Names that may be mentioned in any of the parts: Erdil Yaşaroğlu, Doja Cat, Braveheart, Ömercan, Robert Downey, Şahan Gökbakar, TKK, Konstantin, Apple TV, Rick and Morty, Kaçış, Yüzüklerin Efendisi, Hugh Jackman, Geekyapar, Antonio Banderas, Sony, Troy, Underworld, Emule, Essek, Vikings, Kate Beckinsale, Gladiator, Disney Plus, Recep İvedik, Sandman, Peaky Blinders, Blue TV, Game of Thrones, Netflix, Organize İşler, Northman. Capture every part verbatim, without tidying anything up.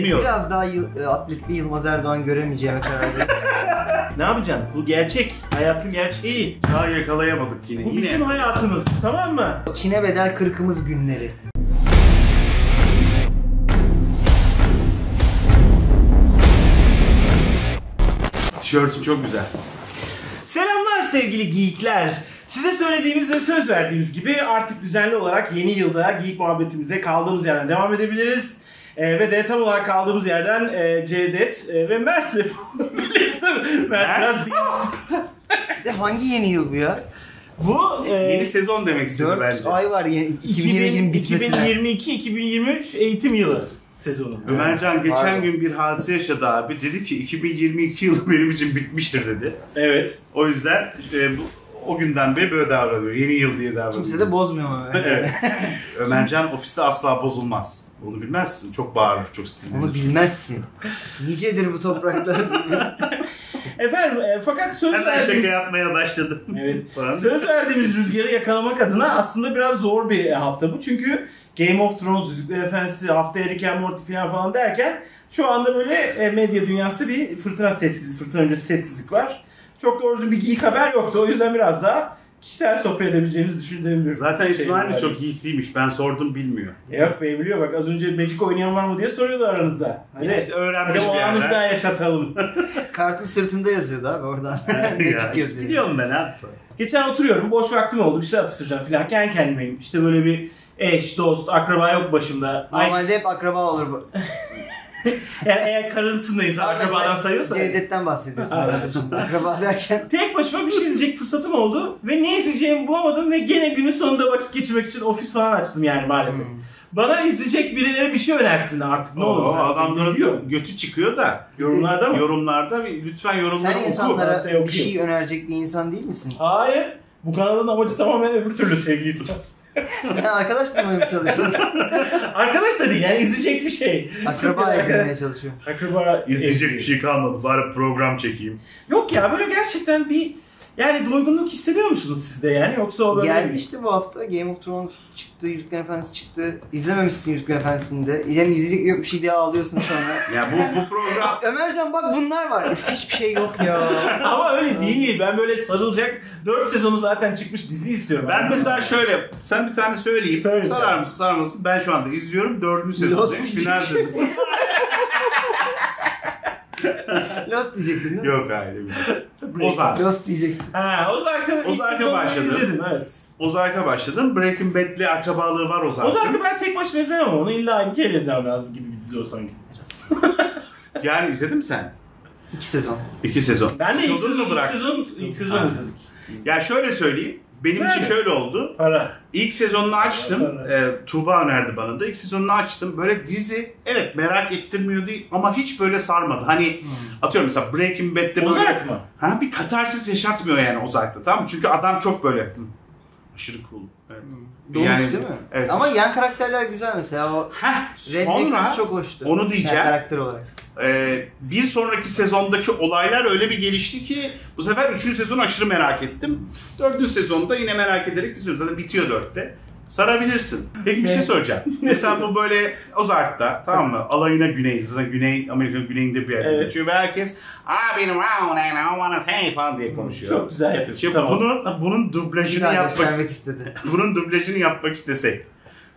Biraz daha e, atletli Yılmaz Erdoğan göremeyeceğim herhalde. Ne yapacaksın? Bu gerçek. Hayatın gerçeği. Daha yakalayamadık yine. Bu yine bizim hayatımız, tamam mı? Çin'e bedel kırkımız günleri. Tişörtün çok güzel. Selamlar sevgili geekler. Size söylediğimiz ve söz verdiğimiz gibi artık düzenli olarak yeni yılda geek muhabbetimize kaldığımız yerden devam edebiliriz. Ee, ve de tam olarak kaldığımız yerden e, Cevdet e, ve Mert'le Mert, Mert biraz bir... Hangi yeni yıl bu ya? Bu e, yeni sezon demek istedim bence. Ay var ya, iki bin yirmi iki iki bin yirmi üç eğitim yılı sezonu. Ömercan geçen Aynen. gün bir hadise yaşadı abi. Dedi ki iki bin yirmi iki yılı benim için bitmiştir dedi. Evet. O yüzden e, bu, o günden beri böyle davranıyor. Yeni yıl diye davranıyor. Kimse de bozmuyor ama. Evet. Ömercan ofiste asla bozulmaz. Onu bilmezsin. Çok bağırır, çok sinirlenir. Onu bilmezsin. Nicedir bu topraklar. Efendim, e, fakat söz Hemen verdiğimiz... şaka yapmaya başladım. Evet. Söz verdiğimiz rüzgarı yakalamak adına aslında biraz zor bir hafta bu. Çünkü Game of Thrones, Yüzüklerin Efendisi, haftaya Rick and Morty falan derken şu anda böyle medya dünyası bir fırtına sessizlik, fırtına öncesi sessizlik var. Çok doğrusu bir geek haber yoktu. O yüzden biraz daha kişisel sohbet edebileceğimizi düşündüğüm bir... Zaten İsmail de çok geekliymiş. Ben sordum, bilmiyor. E yok be, biliyor. Bak az önce Magic oynayan var mı diye soruyordu aranızda. Hani ya işte öğrenmiş hani bir yer. O anı bir daha yaşatalım. Kartın sırtında yazıyordu abi oradan. Magic işte yazıyor. Biliyorum ben abi. Geçen oturuyorum. Boş vaktim oldu. Bir şey atıştıracağım falan. Kendi kendimeyim. İşte böyle bir eş, dost, akraba yok başımda. Normalde Ay... hep akraba olur bu. Yani eğer karınsındayız, akrabadan sayıyorsa... Cevdet'ten bahsediyorsun. Akraba derken... Tek başıma bir şey izleyecek fırsatım oldu ve ne izleyeceğimi bulamadım ve gene günün sonunda vakit geçirmek için ofis falan açtım yani maalesef. Hmm. Bana izleyecek birileri bir şey önersin artık, ne olur. Adamların götü çıkıyor da. Yorumlarda mı? Yorumlarda, lütfen yorumları oku. Sen insanlara bir şey önerecek bir insan değil misin? Hayır, bu kanalın amacı tamamen öbür türlü sevgili. Sen arkadaş bulmaya çalışıyorsun? Arkadaş da değil yani, izleyecek bir şey. Akraba edinmeye çalışıyorum. Akraba izleyecek bir şey kalmadı, bari program çekeyim. Yok ya, böyle gerçekten bir yani doygunluk hissediyor musunuz sizde yani, yoksa o böyle... Gelmişti bu hafta Game of Thrones çıktı, Yüzüklerin Efendisi çıktı. İzlememişsin Yüzüklerin Efendisi'ni de. Hem izleyecek yok bir şey diye ağlıyorsun sonra. Ya bu, bu program... Ömercan bak bunlar var. Üf, hiçbir şey yok ya. Ama öyle değil. Ben böyle sarılacak dört sezonu zaten çıkmış dizi istiyorum. Ben mesela şöyle, sen bir tane söyleyeyim. Söyle. Sarar mısın, sarar mısın? Ben şu anda izliyorum. Dördüncü sezondayım. Final sezon. Lost diyecektin değil mi? Yok hayır. Ozark. Lost diyecektin. Ha, Ozark'ın Ozark'a başladım. İzledin, evet. Ozark'a başladım. Breaking Bad'li akrabalığı var Ozark'ın. Ozark'ı ben tek başıma izlemem, onu illa aynı kere izlemem lazım gibi bir dizi o sanki. Yani izledin mi sen? İki sezon. İki sezon. Ben de ilk sezonu bıraktım. İlk sezonu izledik. Ya şöyle söyleyeyim. Benim Nerede? için şöyle oldu. Para. İlk sezonunu açtım. E, Tuğba önerdi bana da. İlk sezonunu açtım. Böyle dizi evet merak ettirmiyordu ama hiç böyle sarmadı. Hani hmm. atıyorum mesela Breaking Bad'de Ozark böyle... mı? Ha, bir katarsis yaşatmıyor yani Ozark'ta, tamam mı? Çünkü adam çok böyle yaptı. Aşırı cool. Evet. Doğru, yani, değil mi? Evet. Ama yan karakterler güzel mesela. O Heh, sonra çok hoştu. Onu diyeceğim. Yani karakter olarak. E, bir sonraki sezondaki olaylar öyle bir gelişti ki bu sefer üçüncü sezonu aşırı merak ettim. dördüncü sezonda yine merak ederek izliyorum. Zaten bitiyor dörtte. Sarabilirsin. Peki bir şey soracağım. Mesela bu böyle Ozark'ta, tamam mı? Alayına Güney, zaten Güney, Amerika güneyinde bir yerde evet. geçiyor ve herkes "I've been around and I wanna say" falan diye konuşuyor. Çok güzel yapıyor. Şimdi tamam. bunu, bunun dublajını Güzel yapmak istedi. Bunun dublajını yapmak istesek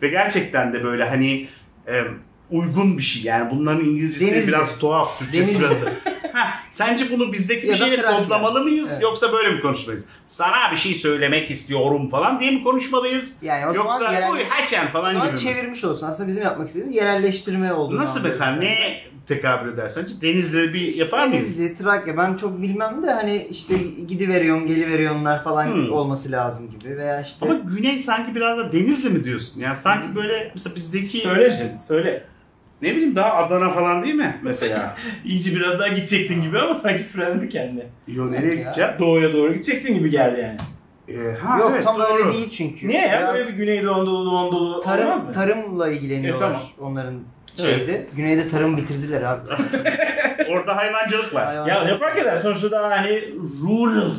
ve gerçekten de böyle hani e, uygun bir şey yani, bunların İngilizcesi Denizli. biraz tuhaf, Türkçesi Denizli. biraz da. Ha, sence bunu bizdeki bir şeyle kodlamalı mıyız, evet. yoksa böyle mi konuşmalıyız? Sana bir şey söylemek istiyorum falan diye mi konuşmalıyız? Yani o yoksa yerel... uy haçen falan gibi mi? Çevirmiş olsun. Aslında bizim yapmak istediğimiz yerelleştirme olduğunu. Nasıl mesela, ne tekabül eder sence? Denizli bir işte yapar mıyız? Denizli, Trakya ben çok bilmem de hani işte gidiveriyorsun, geliveriyorsunlar falan hmm. olması lazım gibi veya işte. Ama Güney sanki biraz da Denizli mi diyorsun? Yani sanki Denizli. böyle mesela bizdeki... Söyle şimdi, söyle. Ne bileyim, daha Adana falan değil mi mesela? İyice biraz daha gidecektin gibi ama sanki frenledi kendine. Yo, nereye gideceğim? Doğuya doğru gidecektin gibi geldi yani. Ee, ha, Yok evet, tam doğru. öyle değil çünkü. Niye ya? Böyle bir Güneydoğu, Anadolu, Anadolu tarım, olmaz mı? Tarımla ilgileniyorlar e, tamam. onların şeydi. Evet. Güneyde tarım bitirdiler abi. Orada hayvancılık var. Hayvancılık. Ya ne fark eder? Sonuçta daha hani rural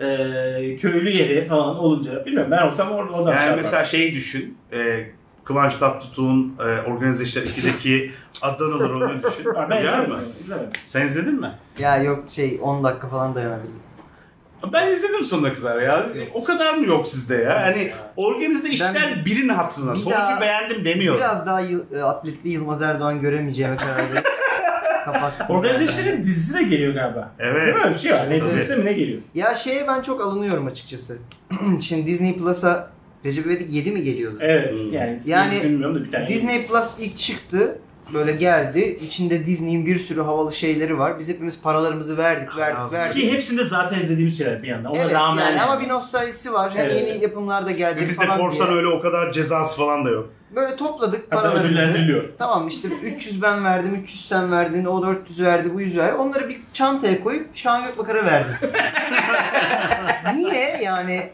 e, köylü yeri falan olunca. Bilmiyorum, ben olsam orada. Yani mesela şeyi düşün. E, Kıvanç Tatlıtuğ'un e, Organize İşler ikideki Adanalılar onu düşün. Ben izlemedim. Sen izledin mi? Ya yok şey on dakika falan dayanabildim. Ben izledim sonuna kadar ya. Evet. O kadar mı yok sizde ya? Hani evet. Organize işler ben, birinin hatırına. Bir sonucu beğendim demiyorum. Biraz daha atletli Yılmaz Erdoğan göremeyeceğime karar verdim. Kapattım. Organize işlerin dizisi de geliyor galiba. Evet. Değil mi öyle bir şey var? Netflix'te mi ne geliyor? Ya şeye ben çok alınıyorum açıkçası. Şimdi Disney Plus'a Recep İvedik yedi mi geliyordu? Evet. Hmm. Yani, yani bir tane Disney yedi. Plus ilk çıktı. Böyle geldi. İçinde Disney'in bir sürü havalı şeyleri var. Biz hepimiz paralarımızı verdik, verdik, verdik. Ki hepsinde zaten izlediğimiz şeyler bir yandan. Ona evet, rağmen yani, yani. Ama bir nostaljisi var. Hem evet, yeni evet. yapımlar da gelecek bizde falan korsan diye. Öyle o kadar cezası falan da yok. Böyle topladık paralarımızı. Tamam işte üç yüz ben verdim, üç yüz sen verdin, o dört yüz verdi, bu yüz verdi. Onları bir çantaya koyup Şahan Gökbakar'a verdik. Niye yani?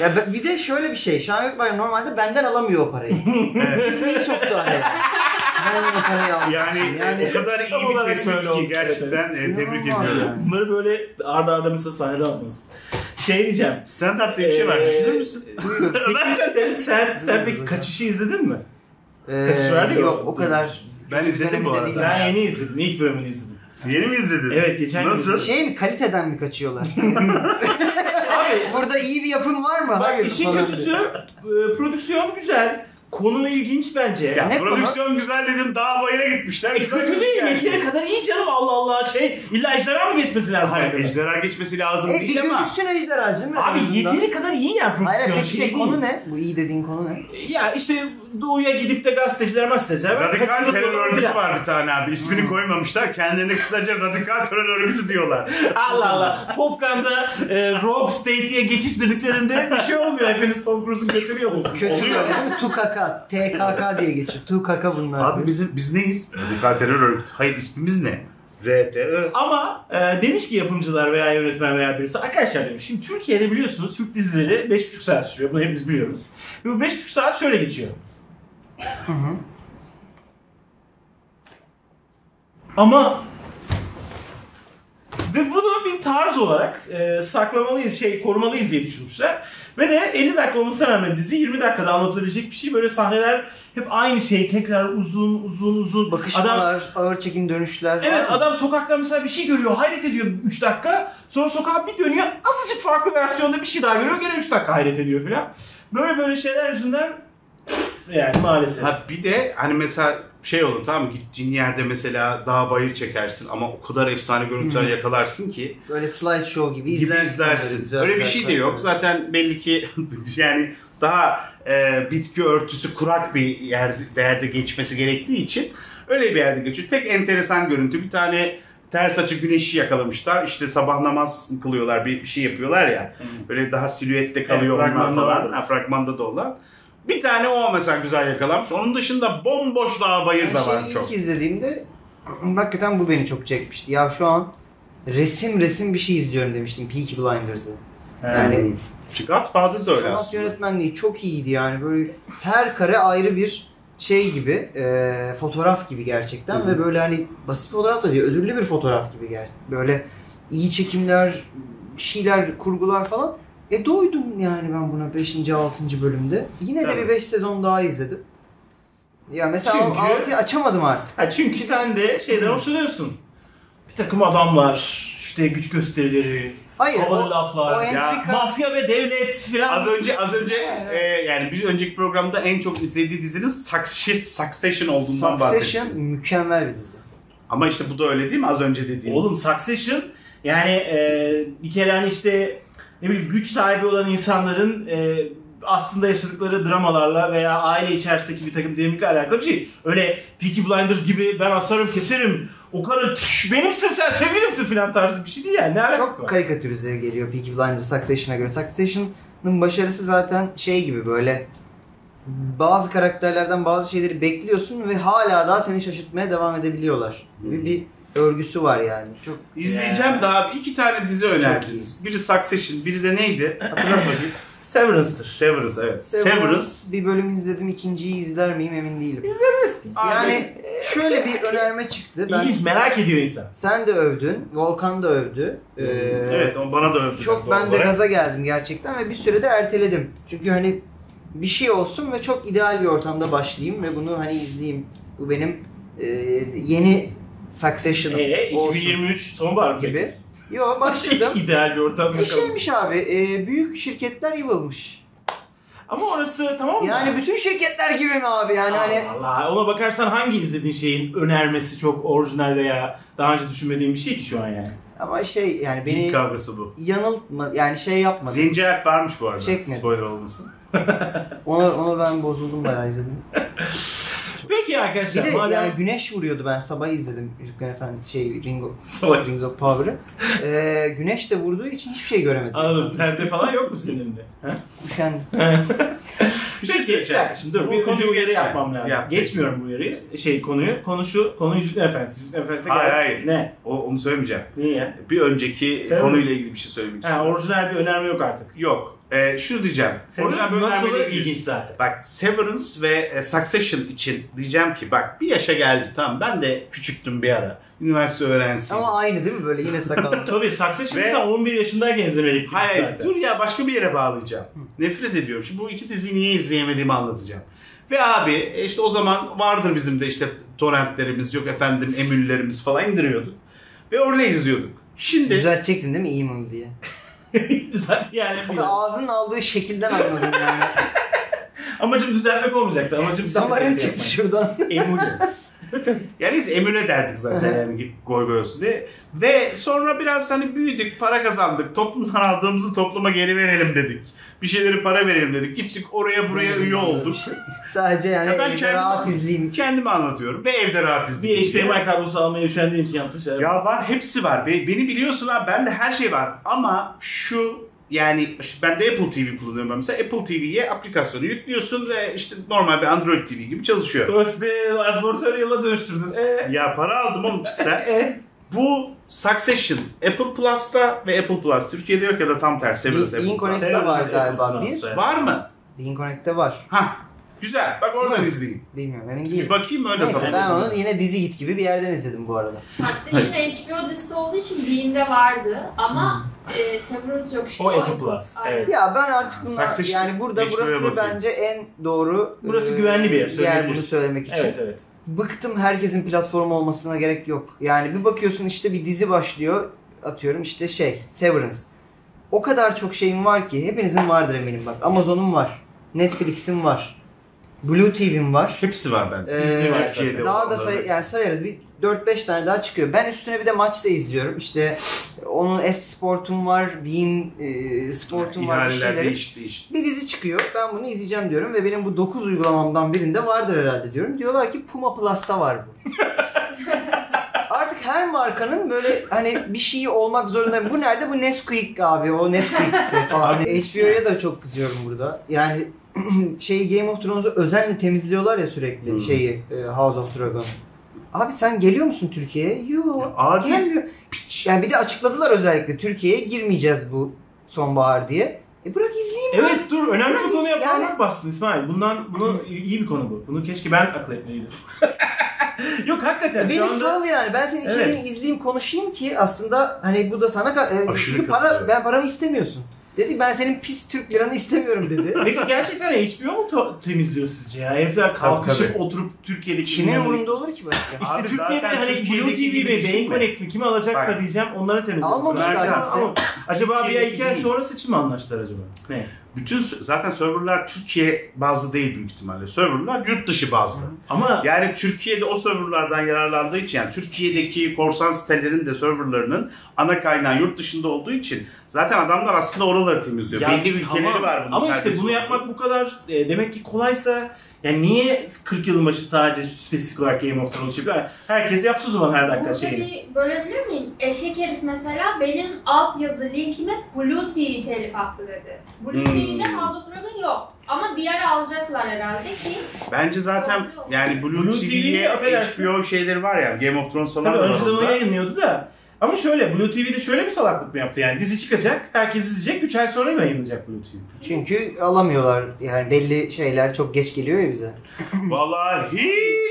Ya bir de şöyle bir şey. Şahan Gökbakar normalde benden alamıyor o parayı. Evet. Disney'i soktu araya. Yani, yani o kadar iyi bir tespit ki gerçekten e, tebrik ediyorum. Yani. Bunları böyle arda arda mesela sahnede almanız. Şey diyeceğim. Stand-up'ta bir ee, şey var. Düşünür müsün? sen sen, sen peki Kaçış'ı izledin mi? Ee, Kaçış var ya. Yok o kadar. Ben izledim bu arada. Ben yeni izledim. İlk bölümünü izledim. Yeni mi izledin? Evet geçen gün. Nasıl? Şey mi kaliteden mi kaçıyorlar? Abi burada iyi bir yapım var mı? Bak hayır, işin kötüsü e, prodüksiyon güzel. Konu ilginç bence. Ya, ya prodüksiyon konu? Güzel dedin, daha bayıra gitmişler. E, güzel kötü değil, yeteri kadar iyi canım Allah Allah şey. İlla ejderha mı geçmesi lazım? Hayır, hayır. Ejderha geçmesi lazım e, değil ama. Bir gözüksün ejderhacı mı? Abi yeteri kadar iyi yani prodüksiyon. Hayır, peki şey, şey konu ne? Bu iyi dediğin konu ne? Ya işte Doğu'ya gidip de gazeteciler, gazeteciler. Radikal terör örgütü var bir tane abi. İsmini hmm. koymamışlar. Kendilerine kısaca radikal terör örgütü diyorlar. Allah Allah. Topkan'da e, Rogue State diye geçiştirdiklerinde bir şey olmuyor. Hepiniz Tom Cruise'u götürüyor mu? Götürüyor. T K K, T K K diye geçiyor. T K K bunlar. Abi diyor. Bizim biz neyiz? Radikal terör örgütü. Hayır ismimiz ne? R T Ö. Ama e, demiş ki yapımcılar veya yönetmen veya birisi arkadaşlar demiş. Şimdi Türkiye'de biliyorsunuz Türk dizileri beş buçuk saat sürüyor. Bunu hepimiz biliyoruz. Ve bu beş buçuk saat şöyle geçiyor. Hı hı. Ama ve bunu bir tarz olarak e, saklamalıyız, şey korumalıyız diye düşünmüşler. Ve de elli dakika olmasına rağmen dizi yirmi dakikada anlatılabilecek bir şey. Böyle sahneler hep aynı şey tekrar uzun uzun uzun. Bakışmalar, adam, ağır çekim dönüşler. Evet adam sokakta mesela bir şey görüyor, hayret ediyor üç dakika. Sonra sokağa bir dönüyor, azıcık farklı versiyonda bir şey daha görüyor. Gene üç dakika hayret ediyor falan. Böyle böyle şeyler yüzünden... Yani maalesef. Ha bir de hani mesela şey olur tamam mı? Gittiğin yerde mesela daha bayır çekersin ama o kadar efsane görüntüler hmm. yakalarsın ki. Böyle slideshow gibi, gibi izlersin. izlersin. Güzel, öyle bir şey de yok. Böyle. Zaten belli ki yani daha e, bitki örtüsü kurak bir yerde, yerde geçmesi gerektiği için öyle bir yerde geçiyor. Tek enteresan görüntü bir tane ters açı güneşi yakalamışlar. İşte sabah namaz kılıyorlar bir şey yapıyorlar ya. Hmm. Böyle daha silüetle kalıyor evet, onlar falan. Ha, fragmanda da olan. Bir tane o mesela güzel yakalamış. Onun dışında bomboş dağ bayır yani da var şey çok. İlk izlediğimde hakikaten bu beni çok çekmişti. Ya şu an resim resim bir şey izliyorum demiştim. Peaky Blinders'ı. Yani Çıkart Fatih de öyle aslında. Sanat yönetmenliği çok iyiydi yani. Böyle her kare ayrı bir şey gibi. E, fotoğraf gibi gerçekten. Hı. Ve böyle hani basit fotoğraf da değil. Ödüllü bir fotoğraf gibi gerçekten. Böyle iyi çekimler, şeyler, kurgular falan. E doydum yani ben buna beşinci altıncı bölümde. Yine de evet. bir beş sezon daha izledim. Ya mesela altıyı açamadım artık. Ha çünkü sen de şeyden hoşlanıyorsun. Bir takım adamlar, işte güç gösterileri, hayır, havalı o, laflar, o ya, mafya ve devlet falan. Az önce az önce e, yani bir önceki programda en çok izlediği dizinin Succession olduğundan Succession, bahsettim. Succession mükemmel bir dizi. Ama işte bu da öyle değil mi az önce dediğim? Oğlum Succession yani e, bir kere hani işte ne bileyim güç sahibi olan insanların e, aslında yaşadıkları dramalarla veya aile içerisindeki bir takım dinamikle alakalı bir şey. Öyle Peaky Blinders gibi ben asarım keserim, o karı tüş benimsin sen sevgilimsin filan tarzı bir şey değil yani. Ne alakası var? Çok karikatürize geliyor Peaky Blinders Succession'a göre. Succession'ın başarısı zaten şey gibi böyle bazı karakterlerden bazı şeyleri bekliyorsun ve hala daha seni şaşırtmaya devam edebiliyorlar. Bir, bir örgüsü var yani. Çok İzleyeceğim yeah. daha iki tane dizi önerdiniz. Biri Succession, biri de neydi? Hatırlat bakayım. Severance'tır. Severance evet. Severance. Severance. Bir bölüm izledim, ikinciyi izler miyim emin değilim. İzlemezsin. Yani abi. Şöyle bir önerme çıktı. Ben İlginç, merak ediyor insan. Sen de övdün, Volkan da övdü. Ee, evet, bana da övdü. Çok ben de gaza geldim gerçekten ve bir sürede erteledim. Çünkü hani bir şey olsun ve çok ideal bir ortamda başlayayım ve bunu hani izleyeyim. Bu benim e, yeni Succession'ım e, iki bin yirmi üç sonbahar gibi. Yo başladım. İdeal bir ortam mı? E şeymiş abi, e, büyük şirketler yıkılmış. Ama orası tamam mı? Yani bütün şirketler gibi mi abi yani? Allah hani... Allah. Ona bakarsan hangi izlediğin şeyin önermesi çok orijinal veya daha önce düşünmediğim bir şey ki şu an yani. Ama şey yani beni... İlk kavgası bu. Yanıltma yani şey yapmadım. Zinci harf varmış bu arada. Çekmedim. Spoiler olmasın. ona, ona ben bozuldum bayağı izledim. Peki arkadaşlar. Bir de madem... yani güneş vuruyordu, ben sabah izledim Yüzüklerin Efendisi şey Ringo, Rings of Power'ı. Ee, güneş de vurduğu için hiçbir şey göremedim. Anladım. Perde falan yok mu senin de? Üşendim. Peki geçer. Şimdi dur, bir konuyu uyarı yapmam lazım. Yap, geçmiyorum bu uyarıyı. Şey konuyu, konuşu, konu Yüzüklerin Efendisi. Yüzüklerin Efendisi'ne hayır gel... hayır. Ne? O, onu söylemeyeceğim. Niye? Bir önceki Severance konuyla ilgili bir şey söylemeyeceğim. Ha, orijinal bir önerme yok artık. Yok. Ee, şunu diyeceğim. Severance nasıl ilginç zaten. Bak Severance ve e, Succession için diyeceğim ki bak bir yaşa geldim, tamam ben de küçüktüm bir ara. Üniversite öğrencisiyim. Ama aynı değil mi böyle yine sakallı. Tabii Succession ve... on bir yaşındayken izlemelik. Hayır zaten. Dur ya, başka bir yere bağlayacağım. Nefret ediyorum. Şimdi bu iki diziyi niye izleyemediğimi anlatacağım. Ve abi işte o zaman vardır bizim de işte torrentlerimiz, yok efendim emüllerimiz falan indiriyorduk. Ve orada izliyorduk. Şimdi... Düzeltecektin değil mi iyi mi diye. Yani ağzının aldığı şekilden anladım yani. Amacım düzeltmek olmayacaktı. Amacım damarın çıktı şuradan. Emule. Yani biz emüle derdik zaten yani goy goy olsun diye. Ve sonra biraz hani büyüdük, para kazandık. Toplumdan aldığımızı topluma geri verelim dedik. Bir şeyleri para verelim dedik. Gittik oraya buraya üye olduk. Sadece yani ya ben evde kendimi, rahat izleyeyim. Kendimi anlatıyorum. Ve evde rahat izleyeyim. Bir H D M I kablosu almaya üşendiğim için yaptığı şeyler. Ya var, hepsi var. Beni biliyorsun abi, bende her şey var. Ama şu yani işte ben de Apple T V kullanıyorum ben mesela. Apple T V'ye aplikasyonu yüklüyorsun ve işte normal bir Android T V gibi çalışıyor. Öf be, advertorial'a dönüştürdün. Ee? Ya para aldım oğlum sen. ee? Bu Succession Apple Plus'ta ve Apple Plus Türkiye'de yok ya da tam tersi. Bean Connect'te var galiba bir. Var mı? Bean Connect'te var. Hah. Güzel. Bak oradan hı, izleyeyim. Bilmiyorum. Emin değilim. Bir bakayım öyle sana. Ben onu yine dizi hit gibi bir yerden izledim bu arada. Succession H B O dizisi olduğu için Bean'de vardı ama e, Severance yok. Şimdi o Apple Plus. Evet. Ya ben artık bunlar Succession, yani burada H B O'ya burası bakayım. Bence en doğru. Burası e, güvenli bir yer. Yer bunu söylemek için. Evet evet. Bıktım herkesin platformu olmasına gerek yok. Yani bir bakıyorsun işte bir dizi başlıyor. Atıyorum işte şey Severance. O kadar çok şeyim var ki hepinizin vardır eminim bak. Amazon'um var. Netflix'im var. Blue T V'm var. Hepsi var ben. Ee, var, şey daha da say yani sayarız bir dört beş tane daha çıkıyor. Ben üstüne bir de maç da izliyorum. İşte onun S-Sport'um var, Bean e, Sport'um yani var. İhaleler değişik değişik. Bir dizi çıkıyor. Ben bunu izleyeceğim diyorum ve benim bu dokuz uygulamamdan birinde vardır herhalde diyorum. Diyorlar ki Puma Plus'ta var bu. Artık her markanın böyle hani bir şeyi olmak zorunda. Bu nerede? Bu Nesquik abi. O Nesquik falan. H B O'ya da çok kızıyorum burada. Yani şeyi Game of Thrones'u özenle temizliyorlar ya sürekli hmm. şeyi House of Dragon. Abi sen geliyor musun Türkiye'ye? Yok. Gelmiyor. Yani bir de açıkladılar özellikle Türkiye'ye girmeyeceğiz bu sonbahar diye. E bırak izleyeyim. Evet ben. Dur önemli bırak bir konuya yani... parmak bastın İsmail. Bundan bunu iyi bir konu bu. Bunu keşke ben akıl etmeliydim. Yok hakikaten. Beni anda... sal yani. Ben senin içeriğini evet. izleyeyim konuşayım ki aslında hani bu da sana çünkü para, ben paramı istemiyorsun. Dedi ben senin pis Türk liranı istemiyorum dedi. Peki gerçekten H B O mu temizliyor sizce ya? Herifler kalkışıp tabii. oturup Türkiye'deki... Kimin umurumda olur ki başka? İşte abi, Türkiye'de hani Blue T V ve Beyin Connect'i kime alacaksa bak. Diyeceğim onlara temizliyorsun. Almamışlar kimse. Acaba bir ay iki ay sonra seçim mi anlaştılar acaba? Ne? Bütün zaten serverlar Türkiye bazlı değil büyük ihtimalle. Serverlar yurt dışı bazlı. Ama yani Türkiye'de o serverlardan yararlandığı için yani Türkiye'deki korsan sitelerin de serverlarının ana kaynağı yurt dışında olduğu için zaten adamlar aslında oraları temizliyor. Ya, belli ülkeleri tamam. var bunun. Ama işte bunu olarak. Yapmak bu kadar e, demek ki kolaysa yani niye kırk yılın başı sadece spesifik olarak Game of Thrones gibi? Herkes yapsın o zaman her dakika şeyini. Bölebilir miyim? Eşek herif mesela benim alt yazı linkime Blue T V telif attı dedi. Blue hmm. T V'de House of Dragon yok. Ama bir yere alacaklar herhalde ki... Bence zaten yani Blue, Blue T V'ye H B O şeyleri var ya Game of Thrones falan. Tabii önceden o yayınlıyordu da. Ama şöyle, Blue T V'de şöyle bir salaklık mı yaptı? Yani dizi çıkacak, herkes izleyecek, üç ay sonra mı yayınlanacak Blue T V? Çünkü alamıyorlar. Yani belli şeyler çok geç geliyor ya bize. Vallahi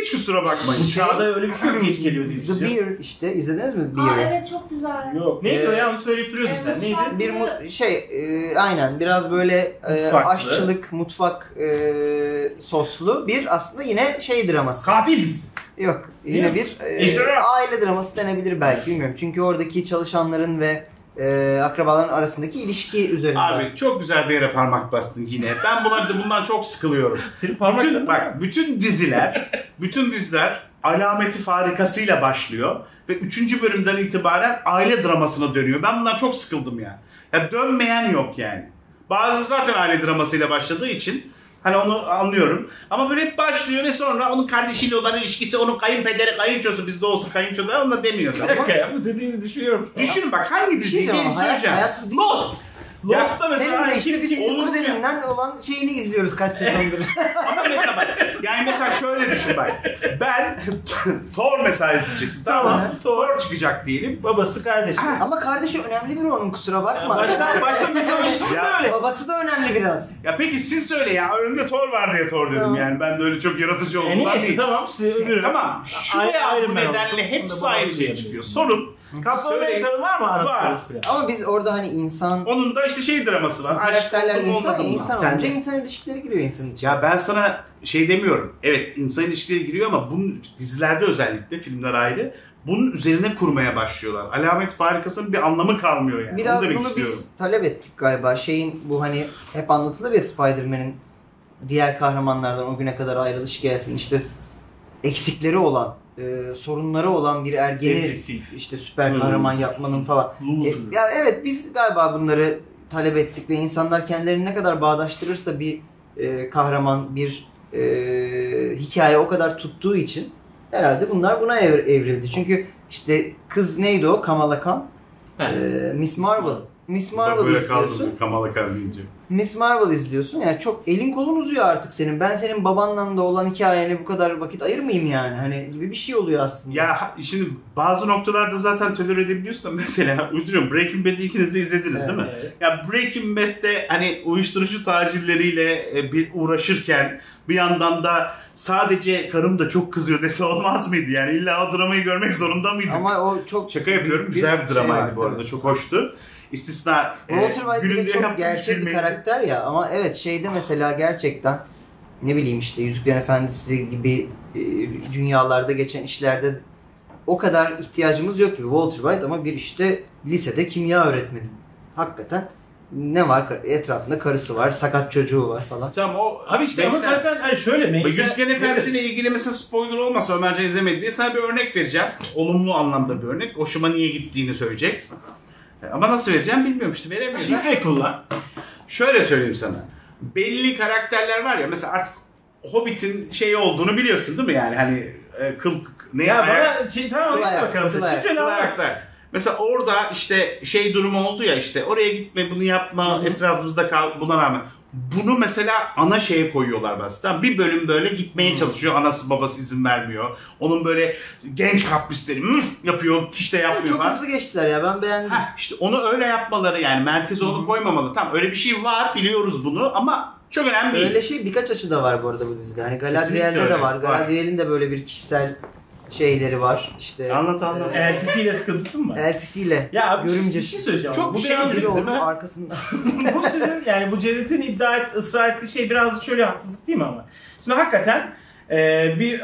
hiç kusura bakmayın. Bu çağda öyle bir şey geç geliyor diye. The Bear işte, izlediniz mi The Bear'ı? Aa evet, çok güzel. Yok. Neydi ee, o ya? Onu söyleyip duruyordun sen. Neydi? Bir mu- şey, e, aynen biraz böyle e, aşçılık, mutfak e, soslu bir aslında yine şey draması. Katiliz. Yok. Yine Değil bir e, aile draması denebilir belki, bilmiyorum. Çünkü oradaki çalışanların ve e, akrabaların arasındaki ilişki üzerinde. Abi çok güzel bir yere parmak bastın yine. Ben bunlar, bundan çok sıkılıyorum. Senin bütün, bak, bütün diziler, bütün diziler alameti farikasıyla başlıyor ve üçüncü bölümden itibaren aile dramasına dönüyor. Ben bundan çok sıkıldım ya. Ya dönmeyen yok yani. Bazı zaten aile dramasıyla başladığı için hani onu anlıyorum. Ama böyle hep başlıyor ve sonra onun kardeşiyle olan ilişkisi, onun kayınpederi, kayınçosu, bizde olsa kayınçolar, onu da demiyoruz. Bir dakika ya, bu dediğini düşünüyorum. Düşünün bak, hangi diziyi benim söyleyeceğim? Lost! Lost'ta mesela senin işte biz kuzeninden olan şeyini izliyoruz kaç sezondur. Ama mesela bak, yani mesela şöyle düşün bak. Ben, Thor mesela izleyeceksin, tamam mı? Thor çıkacak diyelim. Babası kardeşi. Ha, ama kardeşi önemli biri onun, kusura bakma. Baştan baştan tanışsın da öyle. Babası da önemli biraz. Ya peki siz söyle ya, önümde Thor var diye Thor dedim tamam. Yani ben de öyle çok yaratıcı olduğumdan değil. En iyisi tamam, size tamam. Şuraya bu nedenle hepsi ayrı şey çıkıyor. Sorun. Kaplan Amerikan'ın var mı? Var. Ama biz orada hani insan... Onun da işte şey draması var. Karakterler insan, insan olunca insan ilişkileri giriyor insanın içine. Ya ben sana şey demiyorum. Evet, insan ilişkileri giriyor ama bunun dizilerde özellikle, filmler ayrı, bunun üzerine kurmaya başlıyorlar. Alamet farikasının bir anlamı kalmıyor yani. Biraz bunu, bunu biz talep ettik galiba. Şeyin bu hani hep anlatılır ya, Spider-Man'in diğer kahramanlardan o güne kadar ayrılış gelsin. İşte eksikleri olan, Ee, sorunları olan bir ergeni Depresif. işte süper hmm. kahraman yapmanın falan. E, ya evet, biz galiba bunları talep ettik ve insanlar kendilerini ne kadar bağdaştırırsa bir e, kahraman, bir e, hikaye o kadar tuttuğu için herhalde bunlar buna ev, evrildi. Çünkü işte kız neydi o? Kamala Khan. E, Miss Marvel. Miss Marvel izliyorsun. Kamala Khan deyince. Miss Marvel izliyorsun. Yani çok elin kolun uzuyor artık senin. Ben senin babanla da olan hikayene bu kadar vakit ayırmayayım yani. Hani gibi bir şey oluyor aslında. Ya şimdi bazı noktalarda zaten tolere edebiliyorsun da mesela uyduruyorum. Breaking Bad'i ikiniz de izlediniz evet, değil mi? Evet. Ya Breaking Bad'de hani uyuşturucu tacirleriyle bir uğraşırken bir yandan da sadece karım da çok kızıyor dese olmaz mıydı? Yani illa o dramayı görmek zorunda mıydık? Ama o çok... Şaka yapıyorum. Bir, güzel bir, bir dramaydı şey bu arada. Evet. Çok hoştu. İstisna Walter White çok gerçek bir karakter ya, ama evet şeyde mesela gerçekten ne bileyim işte Yüzüklerin Efendisi gibi e, dünyalarda geçen işlerde o kadar ihtiyacımız yok gibi Walter White, ama bir işte lisede kimya öğretmeni. Hakikaten ne var? Etrafında karısı var, sakat çocuğu var falan. Tamam o abi işte Make ama sense. Zaten hani şöyle Make Yüzüklerin Efendisi'yle ilgili mesela spoiler olmasa Ömercan izlemedi diye sana bir örnek vereceğim. Olumlu anlamda bir örnek. Hoşuma niye gittiğini söyleyecek. Ama nasıl vereceğim bilmiyorum işte, veremiyorum. Şifre kullan. Şöyle söyleyeyim sana. Belli karakterler var ya mesela, artık Hobbit'in şey olduğunu biliyorsun değil mi yani hani e, kıl ne ya ayak, bana şey, tamam neyse bakalım şifreli karakter. Mesela orada işte şey durumu oldu ya, işte oraya gitme, bunu yapma, hı-hı, etrafımızda kal, buna rağmen. Bunu mesela ana şeye koyuyorlar bazen. Bir bölüm böyle gitmeye hmm. çalışıyor. Anası babası izin vermiyor. Onun böyle genç kaprisleri hmm, yapıyor. Hiç de yapmıyor. Çok hızlı geçtiler ya, ben beğendim. Ha, işte onu öyle yapmaları yani merkeze onu hmm. koymamalı. Tamam öyle bir şey var, biliyoruz bunu ama çok önemli değil. Öyle şey birkaç açıda var bu arada bu dizide. Hani Galadriel'de de var. Galadriel'in de böyle bir kişisel şeyleri var. İşte anlat anlat. E, eltisiyle sıkıntısı mı? Eltisiyle. Ya görümce. Bir şey söyleyeceğim. Çok bu şey değil mi? Arkasında. Bu sizin yani bu Cevdet'in iddia et, ısrar ettiği şey birazcık şöyle haksızlık değil mi ama? Şimdi hakikaten e, bir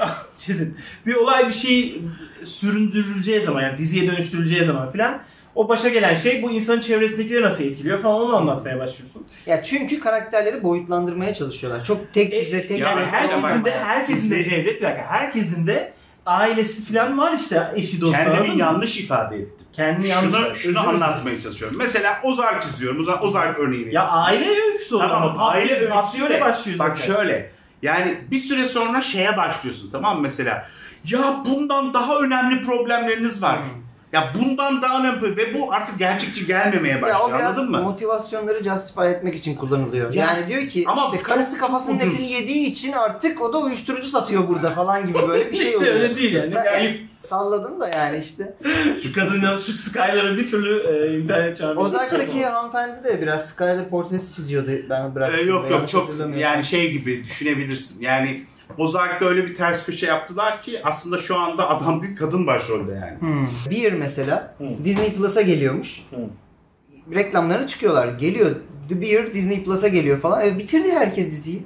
bir olay bir şey süründürüleceği zaman yani diziye dönüştürüleceği zaman filan o başa gelen şey bu insanın çevresindekileri nasıl etkiliyor falan, onu anlatmaya başlıyorsun. Ya çünkü karakterleri boyutlandırmaya çalışıyorlar. Çok tek düze tek. Yani herkesin de herkesin de Cevdet bir dakika herkesin de ailesi filan var işte, eşi dostları. Kendimi yanlış ifade ettim. Kendimi yanlış. Şunu, şunu anlatmaya çalışıyorum. Mesela Ozark izliyorum. Ozark örneğini. Ya aile öyküsü olur tamam, ama aile öyküsü de başlıyor. Bak zaten şöyle. Yani bir süre sonra şeye başlıyorsun tamam mı mesela. Ya bundan daha önemli problemleriniz var. Hmm. Ya bundan daha önemli ve bu artık gerçekçi gelmemeye başlıyor, anladın mı? Motivasyonları justify etmek için kullanılıyor. Yani, yani diyor ki ama işte karısı kafasındakini yediği için artık o da uyuşturucu satıyor burada falan gibi böyle bir şey oluyor. İşte öyle değil yani. Sa yani... Salladım da yani işte. Şu kadın şu Skyler'ı bir türlü e, internet çağırmıyor. Ozark'taki hanımefendi de biraz Skyler portresi çiziyordu, ben bıraktım. E, yok yok çok yani şey gibi düşünebilirsin yani. Ozark'ta öyle bir ters köşe yaptılar ki aslında şu anda adam değil kadın başrolde yani. Hmm. Bear mesela hmm. Disney Plus'a geliyormuş. Hmm. Reklamlarına çıkıyorlar. Geliyor The Bear Disney Plus'a geliyor falan. E, bitirdi herkes diziyi.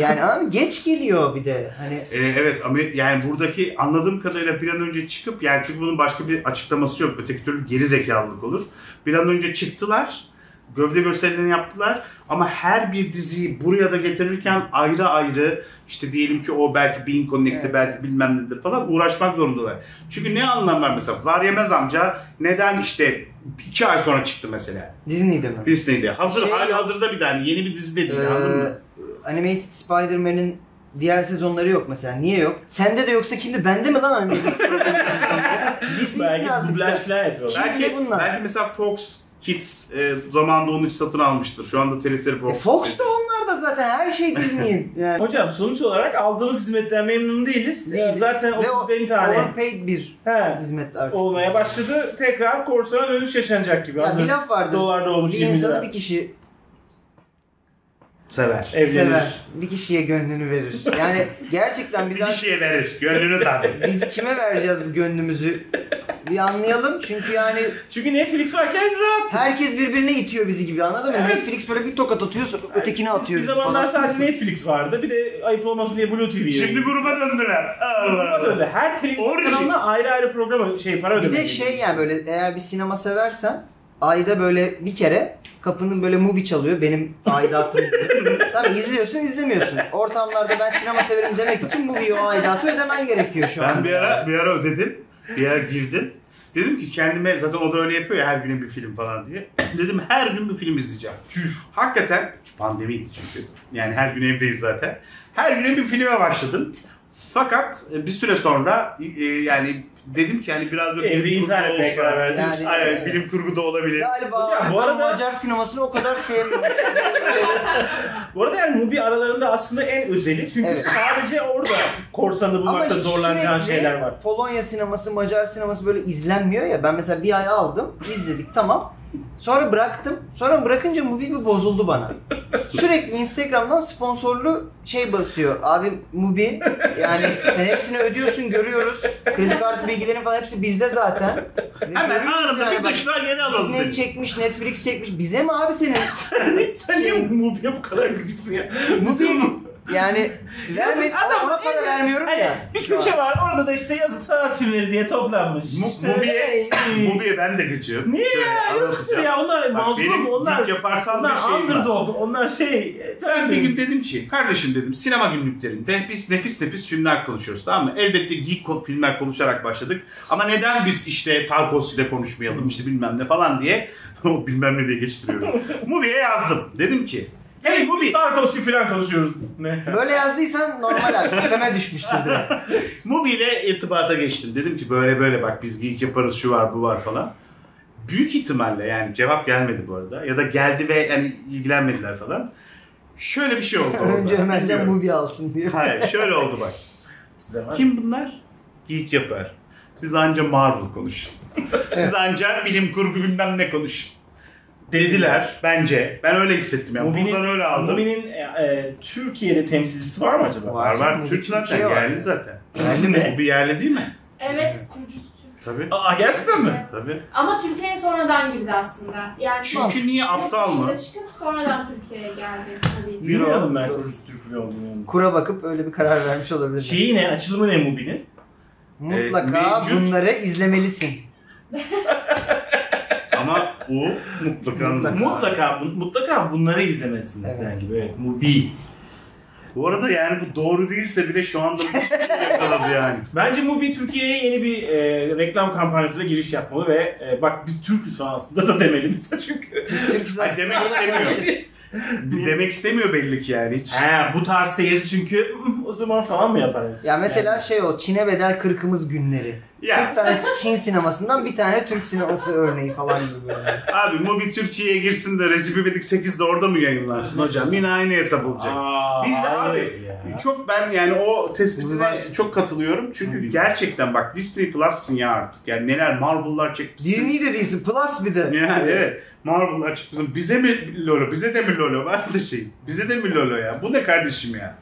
Yani abi geç geliyor bir de. Hani... E, evet ama yani buradaki anladığım kadarıyla bir an önce çıkıp yani çünkü bunun başka bir açıklaması yok. Öteki türlü geri zekalılık olur. Bir an önce çıktılar. Gövde gösterilerini yaptılar ama her bir diziyi buraya da getirirken ayrı ayrı işte diyelim ki o belki Bean Connect'te evet. belki bilmem nedir falan uğraşmak zorundalar. Çünkü ne anlam var mesela Var Yemez Amca neden işte iki ay sonra çıktı mesela? Disney'de mi? Disney'de. Hazır, şey, hali hazırda bir tane yeni bir dizi de değil. E, Animated Spider-Man'in diğer sezonları yok mesela. Niye yok? Sende de yoksa kimde? Bende mi lan Animated Spider-Man? Disney'sin artık sen. Belki, belki mesela Fox Kids e, zamanında onun için satın almıştır. Şu anda telifleri Fox. E, Fox da onlar da zaten her şey Disney'in. Yani. Hocam sonuç olarak aldığımız hizmetten memnun değiliz. değiliz. Zaten otuz bin tane. Overpaid bir He. hizmet artık. Olmaya başladı. Tekrar korsana dönüş yaşanacak gibi. Yani bir laf vardır. Dolarda olmuş bir insanı lira. Bir kişi sever. Evlenir. Sever. Bir kişiye gönlünü verir. Yani gerçekten biz... Bir kişiye verir. Gönlünü tabii. Biz kime vereceğiz bu gönlümüzü? Bir anlayalım çünkü yani... Çünkü Netflix varken rahat. Herkes birbirine itiyor bizi gibi anladın mı? Evet. Netflix böyle bir tokat atıyor, yani ötekini atıyor. Bir zamanlar sadece Netflix vardı. Bir de ayıp olmasın diye Blue T V. Şimdi gruba döndüler. Gruba döndü. Her televizyon kanalına ayrı ayrı program şey para ödemeli. Bir de şey yani böyle eğer bir sinema seversen ayda böyle bir kere kapının böyle Mubi çalıyor benim aidatım. Tabii izliyorsun izlemiyorsun. Ortamlarda ben sinema severim demek için Mubi'yi o aidatı ödemen gerekiyor şu an. Ben bir ara, bir ara ödedim. Bir ara girdim. Dedim ki kendime zaten o da öyle yapıyor ya her gün bir film falan diye. Dedim her gün bir film izleyeceğim. Çünkü hakikaten pandemiydi çünkü. Yani her gün evdeyiz zaten. Her gün bir filme başladım. Fakat bir süre sonra yani dedim ki hani biraz böyle evde internet olsa yani, evet. bilim kurgu da olabilir. Galiba hocam, bu arada Macar sinemasını o kadar sevmiyorum. Bu arada yani Mubi aralarında aslında en özeli çünkü evet. sadece orada korsanı bulmakta zorlanacağın şeyler var. Polonya sineması, Macar sineması böyle izlenmiyor ya. Ben mesela bir ay aldım, izledik tamam. Sonra bıraktım. Sonra bırakınca Mubi bir bozuldu bana. Sürekli Instagram'dan sponsorlu şey basıyor. Abi Mubi yani sen hepsini ödüyorsun görüyoruz. Kredi kartı bilgilerin falan hepsi bizde zaten. Ve hemen anında yani bir tuşla yeni alalım. Disney çekmiş, Netflix çekmiş. Bize mi abi senin? sen sen şey... niye Mubi'ye bu kadar gıcıksın ya? Mubi yani işte vermedi, ona para yani, vermiyorum hani, ya. Bir köşe var orada da işte yazık sanat filmleri diye toplanmış. Mubi'ye işte, ben de gıcığım. Niye ya? Yazıktır ya onlar mazlum, onlar onlar şey underdog, var. Onlar şey. Ben bir gün dedim ki kardeşim dedim sinema günlüklerinde biz nefis nefis filmler konuşuyoruz tamam mı? Elbette geek filmler konuşarak başladık ama neden biz işte Tarkovski ile konuşmayalım işte bilmem ne falan diye o bilmem ne diye geçtiriyorum. Mubi'ye yazdım dedim ki hey Mubi! Tarkovski falan konuşuyoruz. Ne? Böyle yazdıysan normal abi. Sifeme düşmüştür direkt. Mubi ile irtibata geçtim. Dedim ki böyle böyle bak biz geek yaparız şu var bu var falan. Büyük ihtimalle yani cevap gelmedi bu arada. Ya da geldi ve yani ilgilenmediler falan. Şöyle bir şey oldu. Önce Ömercan Mubi alsın diye. Hayır şöyle oldu bak. Kim bunlar? Geek yapar. Siz anca Marvel konuşun. Siz anca bilim kurgu bilmem ne konuşun. Dediler bence. Ben öyle hissettim yani. Mubi'nin, buradan öyle aldım. Mubi'nin e, Türkiye'de temsilcisi var mı acaba? Var var. Türk zaten. Yerli zaten. Yerli mi? Mubi yerli değil mi? Evet. Kurucusu Türk. Tabii. Aa gerçekten evet. mi? Tabii. Ama Türkiye'ye sonradan girdi aslında. Yani çünkü niye aptal mı? Türkiye'de çıkıp sonradan Türkiye'ye geldi. Tabii. Bilmiyorum ben kurucusu Türk olduğunu. Kura bakıp öyle bir karar vermiş olabilir. Şeyi ne? Açılımı ne Mubi'nin? Mutlaka e, bunları izlemelisin. Ama o mutlaka mutlaka mutlaka bunları izlemesin evet. yani böyle Mubi. Bu arada yani bu doğru değilse bile şu anda şey yakaladı yani. Bence Mubi Türkiye'ye yeni bir e, reklam kampanyasına giriş yapmalı ve e, bak biz Türk'üz aslında da demeli mesela çünkü. Biz Türk'üz aslında. Demek istemiyor. Demek istemiyor belli ki yani hiç. He, bu tarz seyirci çünkü o zaman falan mı yapar? Ya mesela yani. Şey o Çin'e bedel kırkımız günleri. Ya. kırk tane Çin sinemasından bir tane Türk sineması örneği falan gibi böyle. Abi Mubi Türkiye'ye girsin de Recep İvedik sekizde orada mı yayınlansın hocam? Yine aynı hesap olacak. Aa, biz de abi ya. Çok ben yani o tespitine çok katılıyorum. Çünkü Mubi gerçekten bak Disney Plus'sın ya artık. Yani neler Marvel'lar çekmişsin. Disney de değilsin Plus bir de. Yani evet. Marvel'lar çıkmışsın. Bize mi Lolo? Bize de mi Lolo? Var da şey. Bize de mi Lolo ya? Bu ne kardeşim ya?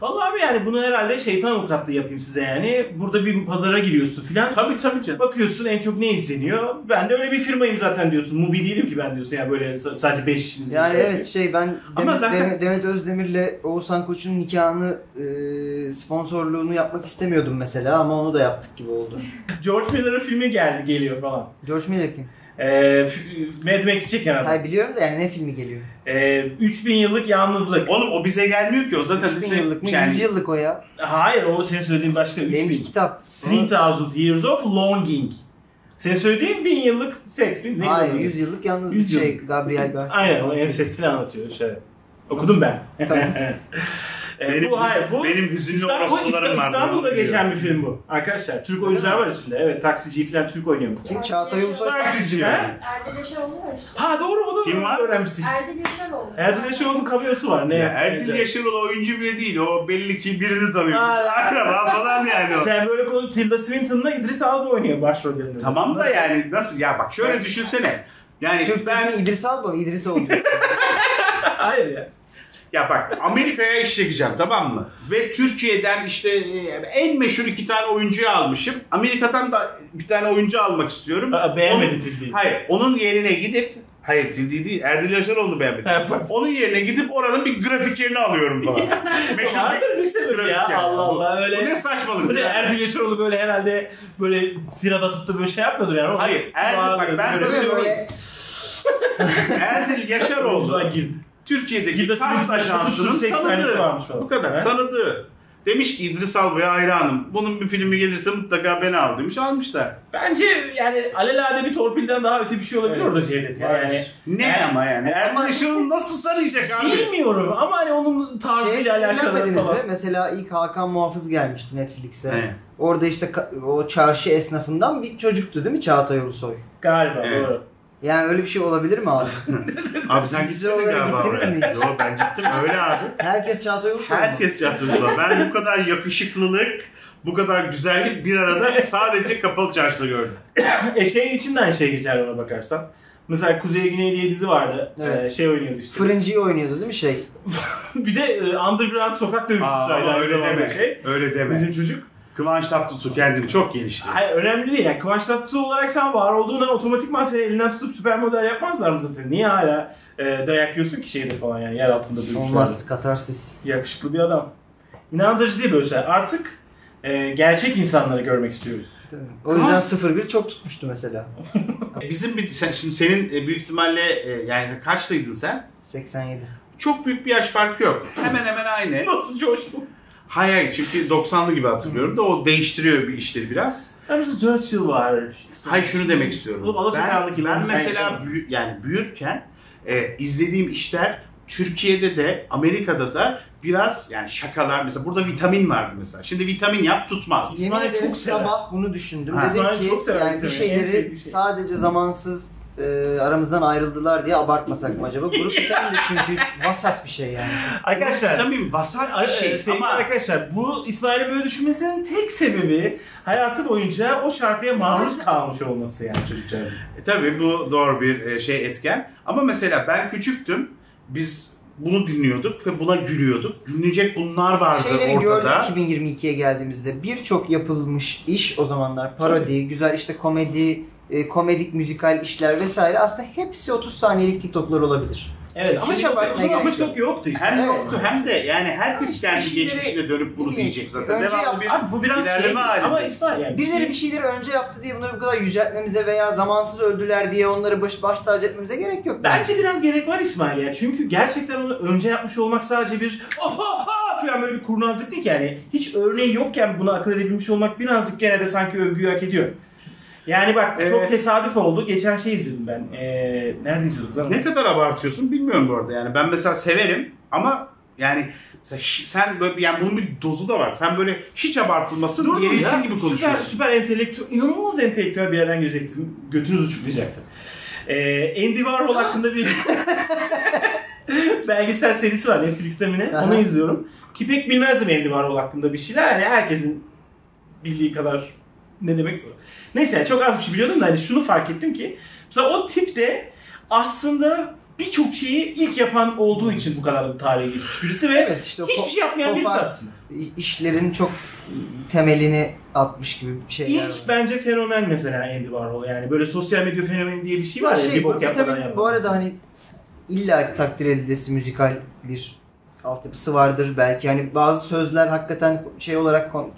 Vallahi abi yani bunu herhalde şeytan avukatlığı yapayım size yani. Burada bir pazara giriyorsun filan. Tabii tabii canım. Bakıyorsun en çok ne izleniyor? Ben de öyle bir firmayım zaten diyorsun. Mubi değilim ki ben diyorsun ya yani böyle sadece beş işiniz. Yani şey evet yapayım. Şey ben Demet, zaten... Demet Özdemir'le Oğuzhan Koç'un nikahını e, sponsorluğunu yapmak istemiyordum mesela ama onu da yaptık gibi oldu. George Miller'ın filmi geldi geliyor falan. George Miller kim? Eee Mad Max çeken adam. Hayır biliyorum da yani ne filmi geliyor? Eee üç bin yıllık yalnızlık. Oğlum o bize gelmiyor ki o zaten üç bin yıllık mı? Yani... yüz yıllık o ya. Hayır o senin söylediğin başka üç bin. Benim bir kitap. üç bin Years of Longing. Sen söylediğin bin yıllık seks bin. Hayır yüz yıllık yalnızlık yüz şey yıllık. Gabriel Garcia. Aynen o ensest falan anlatıyor şöyle. Okudum ben. Tamam. Benim, bu, hayır, bu, benim hüzünlü İstanbul, orasılarım var. İstanbul'da geçen bir film bu. Arkadaşlar Türk oyuncular var içinde. Evet taksiciyi falan Türk oynuyor. Kim? Çağatay Ulusoy taksici. Erdil Yaşaroğlu var işte. Ha doğru bunu kim var? Öğrenmiştik. Erdil Yaşaroğlu. Erdil Yaşaroğlu'nun kabiyosu var. Ne? Ya, Erdil Yaşaroğlu oyuncu bile değil. O belli ki birini tanıyormuş. Akraba falan yani o. Sen böyle konu Tilda Swinton'la İdris Alba oynuyor başrollerinde. Tamam da yani nasıl? Ya bak şöyle evet. Düşünsene. Yani Türk ben İdris Alba mı? İdris oldu. Hayır ya. Ya bak Amerika'ya iş çekeceğim tamam mı? Ve Türkiye'den işte en meşhur iki tane oyuncuyu almışım. Amerika'dan da bir tane oyuncu almak istiyorum. Aa, beğenmedi Tildi'yi. Hayır onun yerine gidip, hayır Tildi'yi değil Erdil Yaşaroğlu'nu beğenmedi. Onun yerine gidip oranın bir grafiklerini alıyorum falan. Meşhur bir grafik ya. Yani. Allah Allah öyle. Bu ne saçmalık böyle ya. Erdil Yaşaroğlu böyle herhalde böyle sirat atıp da böyle şey yapmıyordur yani. Hayır Erdil bak ben sana söyleyeyim. Erdil Yaşaroğlu. Türkiye'deki Kast Ajansı'nın tanıdığı, bu kadar he? Tanıdığı. Demiş ki İdris Alba'ya hayranım, bunun bir filmi gelirse mutlaka beni al demiş, almışlar. Bence yani alelade bir torpilden daha öte bir şey olabilir evet, orada Cevdet yani. Yani. Ne yani, ama yani, Erman Işık'ın nasıl sarayacak abi? Bilmiyorum ama hani onun tarzıyla şey, alakalı falan. Mesela ilk Hakan Muhafız gelmişti Netflix'e. He. Orada işte o çarşı esnafından bir çocuktu değil mi Çağatay Ulusoy? Galiba evet. Doğru. Yani öyle bir şey olabilir mi abi? Abi sen gitmedin galiba. Yok ben gittim öyle abi. Herkes Çağatay Ulusoy. Herkes Çağatay Ulusoy. Ben bu kadar yakışıklılık, bu kadar güzellik bir arada sadece kapalı çarşıda gördüm. E şey içinden şey geçer ona bakarsan. Mesela Kuzey Güney diye dizi vardı. Evet. Ee, şey oynuyordu işte. Fırıncıyı oynuyordu değil mi şey? Bir de e, Underground sokak dövüşçüsü aynı öyle deme. Şey. Öyle deme. Bizim çocuk. Kıvanç Tatlıtuğ kendini çok geliştirdi. Hayır önemli değil. Yani Kıvanç Tatlıtuğ olarak sen var olduğundan otomatikman seni elinden tutup süper model yapmazlar mı zaten? Niye hala e, dayak yiyorsun ki şeyde falan yani yer altında dövüşlerde? Olmaz katarsis. Yakışıklı bir adam. İnandırıcı değil böyle şeyler. Artık e, gerçek insanları görmek istiyoruz. Tabii. O yüzden sıfır bir çok tutmuştu mesela. Bizim bir, sen, şimdi senin büyük ihtimalle e, yani kaçtaydın sen? seksen yedi. Çok büyük bir yaş farkı yok. Hemen hemen aynı. Nasıl coştum? Hayır çünkü doksanlı gibi hatırlıyorum da o değiştiriyor bir işleri biraz. Aramızda dört yıl var. Hayır şunu demek istiyorum. Ben, ben mesela büyü, yani büyürken e, izlediğim işler Türkiye'de de Amerika'da da biraz yani şakalar mesela burada vitamin vardı mesela. Şimdi vitamin yap tutmaz. Yemin İsmail ederim çok sabah sever. Bunu düşündüm. Ha. Dedim İsmail ki yani bir şeyleri şey. Sadece zamansız E, aramızdan ayrıldılar diye abartmasak mı acaba? Grup vitamin de çünkü vasat bir şey yani. Arkadaşlar tabii vasat bir şey e, ama arkadaşlar bu İsmail'in böyle düşünmesinin tek sebebi hayatı boyunca o şarkıya maruz kalmış olması yani çocukcağızın. E, tabii bu doğru bir şey etken ama mesela ben küçüktüm biz bunu dinliyorduk ve buna gülüyorduk. Gülünecek bunlar vardı şeyleri ortada. Şeyleri gördük iki bin yirmi iki'ye geldiğimizde birçok yapılmış iş o zamanlar parodi, tabii. Güzel işte komedi komedik, müzikal işler vesaire aslında hepsi otuz saniyelik TikTok'lar olabilir. Evet hiç abartmaya gerek yok. Yoktu işte. Hem evet. Yoktu hem de yani herkes kendi yani geçmişine dönüp bunu diyecek zaten. Devamlı bir abi, bu biraz ilerleme halinde. Ama İsmail yani. Birileri bir şeyleri önce yaptı diye bunları bu kadar yüceltmemize veya zamansız öldüler diye onları baş, baş tacı etmemize gerek yok. Bence yani. Biraz gerek var İsmail ya. Çünkü gerçekten onu önce yapmış olmak sadece bir ohoha falan böyle bir kurnazlık değil ki yani. Hiç örneği yokken bunu akıl edebilmiş olmak birazcık gene de sanki övgüyü hak ediyor. Yani bak ee, çok tesadüf oldu. Geçen şey izledim ben. Ee, nerede izliyorduk lan? Ne kadar abartıyorsun bilmiyorum bu arada. Yani ben mesela severim ama yani mesela sen böyle yani bunun bir dozu da var. Sen böyle hiç abartılmasın, gereksiz gibi konuşuyorsun. Süper süper entelektüel, inanılmaz entelektüel bir yerden girecektim. Götünüz uçuklayacaktım. Ee, Andy Warhol hakkında bir belgesel serisi var Netflix'te mi ne? Onu izliyorum. Ki pek bilmezdim Andy Warhol hakkında bir şeyler. Yani herkesin bildiği kadar ne demek zor. Neyse yani çok az bir şey biliyordum da hani şunu fark ettim ki mesela o tip de aslında birçok şeyi ilk yapan olduğu için bu kadar tarihe geçmiş birisi ve evet, işte hiçbir şey yapmayan birisi aslında. İşlerin çok temelini atmış gibi bir şey. İlk var. Bence fenomen mesela Andy Warhol, yani böyle sosyal medya fenomeni diye bir şey var ya, şey, bir bok yapmadan yapmadan. Bu arada hani illa ki takdir edilesi müzikal bir altyapısı vardır belki. Hani bazı sözler hakikaten şey olarak kom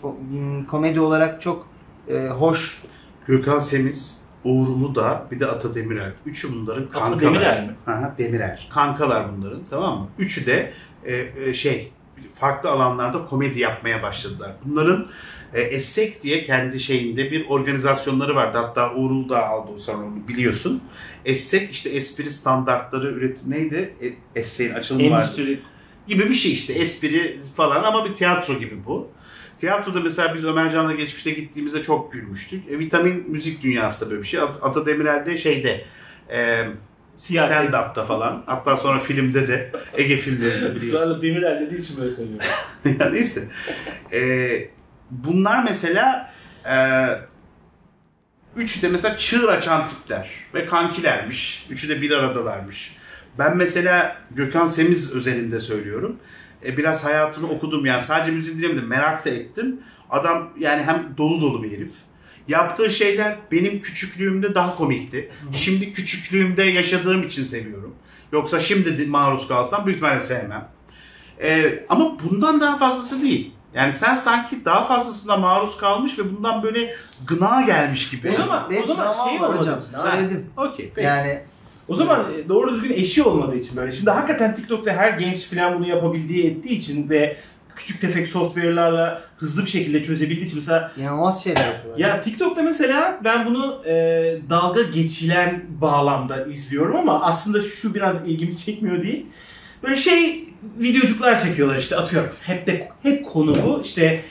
komedi olarak çok e, hoş. Gökhan Semiz, Uğur Uludağ, bir de Ata Demirer. Üçü bunların kankalar. Ata Demirer mi? Aha, Demirer. Kankalar bunların, tamam mı? Üçü de e, e, şey farklı alanlarda komedi yapmaya başladılar. Bunların e, Essek diye kendi şeyinde bir organizasyonları vardı. Hatta Uğur Uludağ aldı o salonu, biliyorsun. Essek işte espri standartları üretim neydi? E, Essek'in açılımı vardı. Endüstri gibi bir şey işte, espri falan ama bir tiyatro gibi bu. Tiyatroda mesela biz Ömercan'la geçmişte gittiğimizde çok gülmüştük. E, vitamin müzik dünyasında böyle bir şey. At Ata Demirel'de şeyde, e, stand-up'ta falan. Hatta sonra filmde de, Ege filmlerinde biliyorsun. İsmail Demirel dediği için böyle söylüyorum. Ya neyse. E, bunlar mesela e, üçü de mesela çığır açan tipler ve kankilermiş. Üçü de bir aradalarmış. Ben mesela Gökhan Semiz özelinde söylüyorum. Biraz hayatını okudum yani, sadece müziği dinlemedim, merak da ettim. Adam yani hem dolu dolu bir herif. Yaptığı şeyler benim küçüklüğümde daha komikti. Hı. Şimdi küçüklüğümde yaşadığım için seviyorum. Yoksa şimdi maruz kalsam büyük ihtimalle sevmem. Ee, ama bundan daha fazlası değil. Yani sen sanki daha fazlasına maruz kalmış ve bundan böyle gına gelmiş gibi. O zaman, o zaman şey olacak. Okey. Yani. O zaman evet. Doğru düzgün eşi olmadığı için böyle. Şimdi hakikaten TikTok'ta her genç falan bunu yapabildiği ettiği için ve küçük tefek software'larla hızlı bir şekilde çözebildiği için mesela... İnanılmaz şeyler yapıyorlar. Ya TikTok'ta mesela ben bunu e, dalga geçilen bağlamda izliyorum ama aslında şu biraz ilgimi çekmiyor değil. Böyle şey videocuklar çekiyorlar işte, atıyorum. Hep de hep konu bu işte,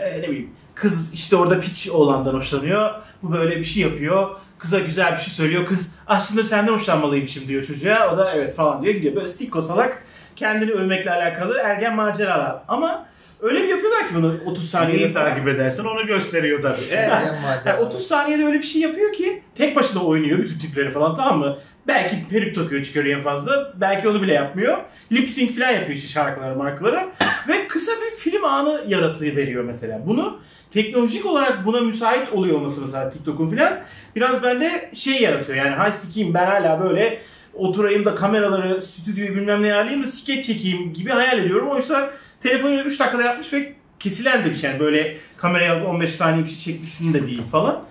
e, ne bileyim, kız işte orada piç oğlandan hoşlanıyor. Bu böyle bir şey yapıyor. Kıza güzel bir şey söylüyor. Kız aslında senden hoşlanmalıymışım diyor çocuğa. O da evet falan diyor, gidiyor. Böyle sikko salak, kendini övmekle alakalı ergen maceralar. Ama öyle bir yapıyorlar ki bunu otuz saniyede. Neyi takip edersen onu gösteriyor tabii. Ergen maceralar. otuz saniyede öyle bir şey yapıyor ki tek başına oynuyor bütün tipleri falan, tamam mı? Belki peruk takıyor, çıkarıyor en fazla. Belki onu bile yapmıyor. Lip sync falan yapıyor işte şarkılara, markalara. Ve kısa bir film anı yaratıveriyor mesela. Bunu teknolojik olarak buna müsait oluyor olması mesela TikTok'un falan biraz bende şey yaratıyor. Yani hay sikeyim ben hala böyle oturayım da kameraları, stüdyoyu bilmem ne alayım da skeç çekeyim gibi hayal ediyorum. Oysa telefonuyla üç dakikada yapmış ve kesilen de bir şey. Yani böyle kameraya alıp on beş saniye bir şey çekmişsin de değil falan.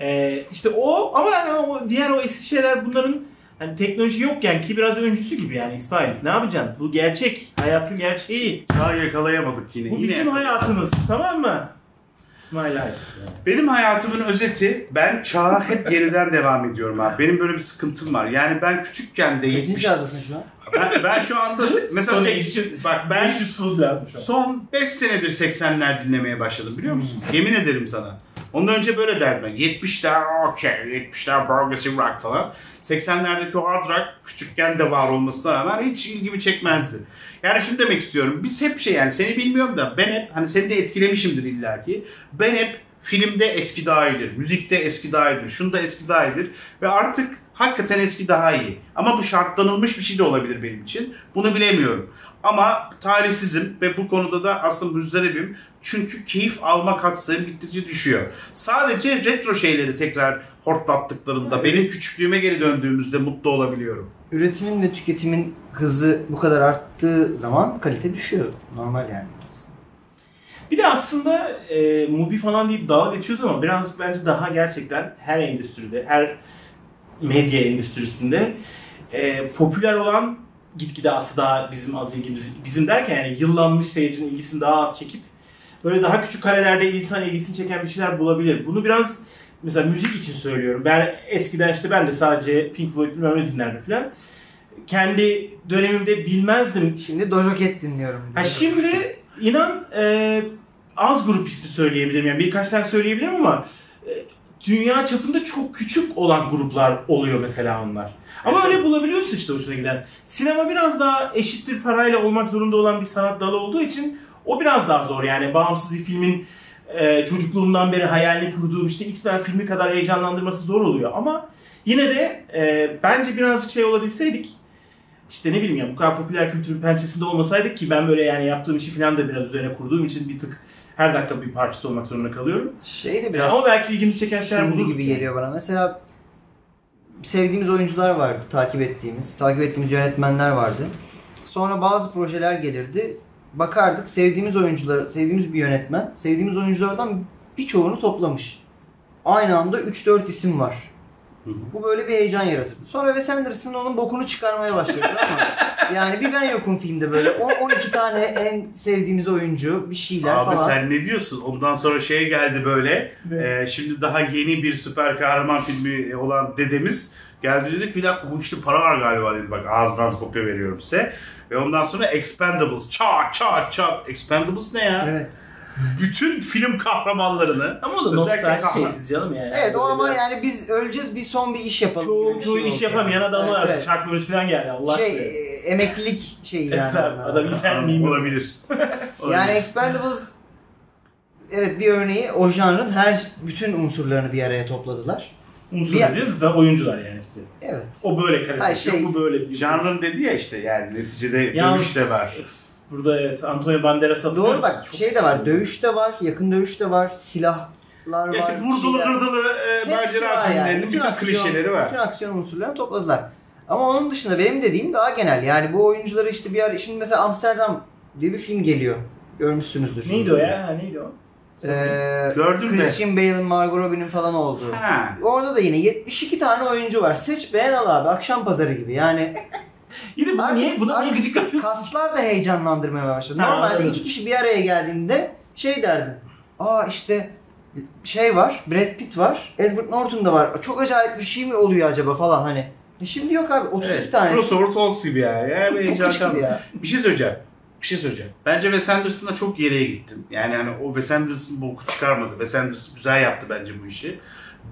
Ee, işte o ama yani o, diğer o eski şeyler bunların hani teknoloji yokken ki biraz öncüsü gibi yani. İsmail ne yapacaksın? Bu gerçek. Hayatın gerçeği. Daha yakalayamadık yine. Bu yine bizim yapalım. Hayatınız, tamam mı? İsmail hayatı. Benim hayatımın özeti, ben çağa hep geriden devam ediyorum abi. Benim böyle bir sıkıntım var. Yani ben küçükken de yetmiş... Kaçıncı şu an? Ben, ben şu anda mesela seksen... Bak ben şu son beş senedir seksenler dinlemeye başladım, biliyor musun? Yemin ederim sana. Ondan önce böyle derdim ben. yetmişler okey, yetmişler progressive rock falan. seksenlerdeki o hard rock küçükken de var olmasına rağmen hiç ilgimi çekmezdi. Yani şunu demek istiyorum. Biz hep şey yani seni bilmiyorum da ben hep hani seni de etkilemişimdir illaki. Ben hep filmde eski daha iyidir, müzikte eski daha iyidir, şunda eski daha iyidir ve artık hakikaten eski daha iyi. Ama bu şartlanılmış bir şey de olabilir benim için. Bunu bilemiyorum. Ama tarihsizim ve bu konuda da aslında müzdaribim. Çünkü keyif alma katsayım gittikçe düşüyor. Sadece retro şeyleri tekrar hortlattıklarında, evet, benim küçüklüğüme geri döndüğümüzde mutlu olabiliyorum. Üretimin ve tüketimin hızı bu kadar arttığı zaman kalite düşüyor. Normal yani. Bir de aslında e, Mubi falan deyip dalga geçiyoruz ama biraz bence daha gerçekten her endüstride, her medya endüstrisinde e, popüler olan gitgide aslında daha bizim az ilgimiz, bizim derken yani yıllanmış seyircinin ilgisini daha az çekip böyle daha küçük karelerde insan ilgisini çeken bir şeyler bulabilir. Bunu biraz mesela müzik için söylüyorum. Ben eskiden işte ben de sadece Pink Floyd bilmem ne dinlerdim falan. Kendi dönemimde bilmezdim. Şimdi Doja Cat dinliyorum. Ha şimdi inan e, az grup ismi söyleyebilirim. Yani birkaç tane söyleyebilirim ama e, dünya çapında çok küçük olan gruplar oluyor mesela onlar. Ama evet, öyle bulabiliyorsun işte hoşuna giden. Sinema biraz daha eşittir parayla olmak zorunda olan bir sanat dalı olduğu için o biraz daha zor. Yani bağımsız bir filmin e, çocukluğumdan beri hayalini kurduğum işte X-Men filmi kadar heyecanlandırması zor oluyor. Ama yine de e, bence birazcık şey olabilseydik, işte ne bileyim ya, bu kadar popüler kültürün pençesinde olmasaydık ki ben böyle yani yaptığım işi falan da biraz üzerine kurduğum için bir tık her dakika bir parçası olmak zorunda kalıyorum. Şey de biraz yani, ama belki ilgimi çeken şeyler bulur gibi geliyor bana. Mesela sevdiğimiz oyuncular vardı, takip ettiğimiz, takip ettiğimiz yönetmenler vardı. Sonra bazı projeler gelirdi. Bakardık sevdiğimiz oyuncular, sevdiğimiz bir yönetmen, sevdiğimiz oyunculardan birçoğunu toplamış. Aynı anda üç dört isim var. Hı hı. Bu böyle bir heyecan yaratırdı. Sonra Wes Anderson onun bokunu çıkarmaya başladı ama yani bir ben yokum filmde böyle on iki tane en sevdiğimiz oyuncu bir şeyler abi falan. Abi sen ne diyorsun? Ondan sonra şey geldi böyle. E, şimdi daha yeni bir süper kahraman filmi olan dedemiz geldi, dedik bir dakika bu işte para var galiba dedi, bak ağzından kopya veriyorum size. Ve ondan sonra Expendables çat çat çat. Expendables ne ya? Evet. Bütün film kahramanlarını ama o da nostalji şeysiz canım yani. Evet o ama biraz... yani biz öleceğiz bir son bir iş yapalım. Çoğu, çoğu şey iş yapamayan yani adamlar evet, evet. Çarklı falan geldi Allah. Şey e, emeklilik şeyi yani. Evet, adam intermiyim olabilir. Yani Expendables evet bir örneği, o janrın her bütün unsurlarını bir araya topladılar. Unsur dediğiniz de oyuncular yani işte. Evet. O böyle karakter, şey, bu böyle değil. Janrın dedi ya işte yani neticede dövüş de var. Burada evet Antonio Banderas atıyor. Doğru bak çok şey de var, dövüş de var, yakın dövüş de var, silahlar var. Ya işte vurdulu vurdulu macera filmlerinin bütün klişeleri var. Bütün aksiyon unsurlarını topladılar. Ama onun dışında benim dediğim daha genel. Yani bu oyuncuları işte bir ara, şimdi mesela Amsterdam diye bir film geliyor. Görmüşsünüzdür. Neydi o ya? Ha, neydi o? Ee, Gördüm Christian Bale'ın, Margot Robbie'nin falan olduğu. Ha. Orada da yine yetmiş iki tane oyuncu var. Seç beğen al abi. Akşam pazarı gibi yani. Yine bu niye? Buna niye gıcık yapıyorsun? Kaslar da heyecanlandırmaya başladı. Ha, normalde anladım. İki kişi bir araya geldiğinde şey derdim. Aa işte şey var, Brad Pitt var, Edward Norton da var. Çok acayip bir şey mi oluyor acaba falan hani. E şimdi yok abi otuz iki evet, tane. Crossover Talks gibi ya. Yani heyecanlandım. Ya. Bir şey söyleyeceğim. Bir şey söyleyeceğim. Bence Wes Anderson'la çok yere gittim. Yani hani o Wes Anderson boku çıkarmadı. Wes Anderson güzel yaptı bence bu işi.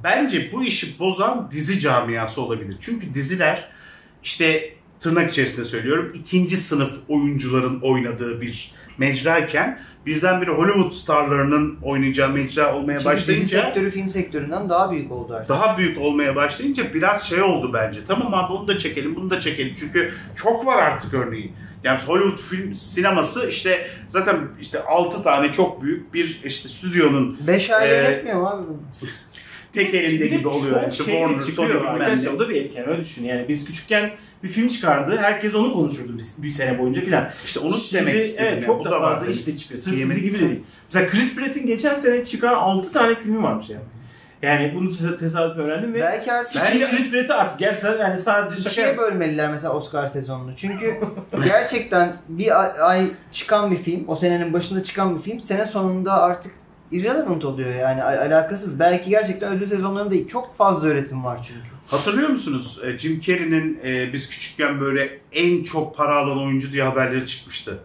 Bence bu işi bozan dizi camiası olabilir. Çünkü diziler işte tırnak içerisinde söylüyorum ikinci sınıf oyuncuların oynadığı bir mecrayken birdenbire Hollywood starlarının oynayacağı mecra olmaya Çünkü başlayınca... Dizi sektörü film sektöründen daha büyük oldu artık. Daha büyük olmaya başlayınca biraz şey oldu bence. Tamam abi bunu da çekelim, bunu da çekelim. Çünkü çok var artık örneği. Yani Hollywood film sineması işte zaten işte altı tane çok büyük bir işte stüdyonun... beş ay e, yönetmiyor abi bunu. Tek elinde gibi oluyor. İşte Warner, Sony bilmem ne. O da bir etken öyle düşün. Yani biz küçükken bir film çıkardı. Herkes onu konuşurdu bir, bir sene boyunca filan. İşte onu şimdi, demek istedim. Evet yani. Çok da, da fazla iş de çıkıyor. Sırf dizi gibi değil. Mesela Chris Pratt'in geçen sene çıkan altı tane filmi varmış yani. Yani bunu tes- tesadüf öğrendim ve belki artık Chris Pratt'ı artık gerçekten yani sadece şaka... İkiye bölmeliler mesela Oscar sezonunu. Çünkü gerçekten bir ay, ay çıkan bir film, o senenin başında çıkan bir film sene sonunda artık irrelevant oluyor yani al- alakasız. Belki gerçekten ödül sezonlarında çok fazla üretim var çünkü. Hatırlıyor musunuz? Jim Carrey'nin e, biz küçükken böyle en çok para alan oyuncu diye haberleri çıkmıştı.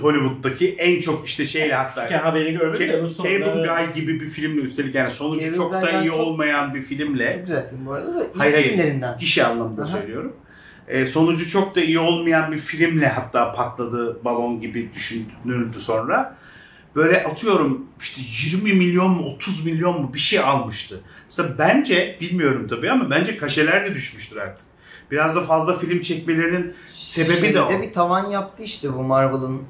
Hollywood'daki en çok işte şeyle hatta. Küçükken haberini görmedim de. Cable Guy gibi bir filmle üstelik yani sonucu Cable çok da iyi çok, olmayan bir filmle. Çok güzel film bu arada da. Hayır hayır. Kişi anlamında aha, söylüyorum. E, sonucu çok da iyi olmayan bir filmle hatta patladı balon gibi düşünüldü sonra. Böyle atıyorum işte yirmi milyon mu otuz milyon mu bir şey almıştı. Mesela bence bilmiyorum tabii ama bence kaşeler de düşmüştür artık. Biraz da fazla film çekmelerinin sebebi şeyde de o. Bir tavan yaptı işte bu Marvel'ın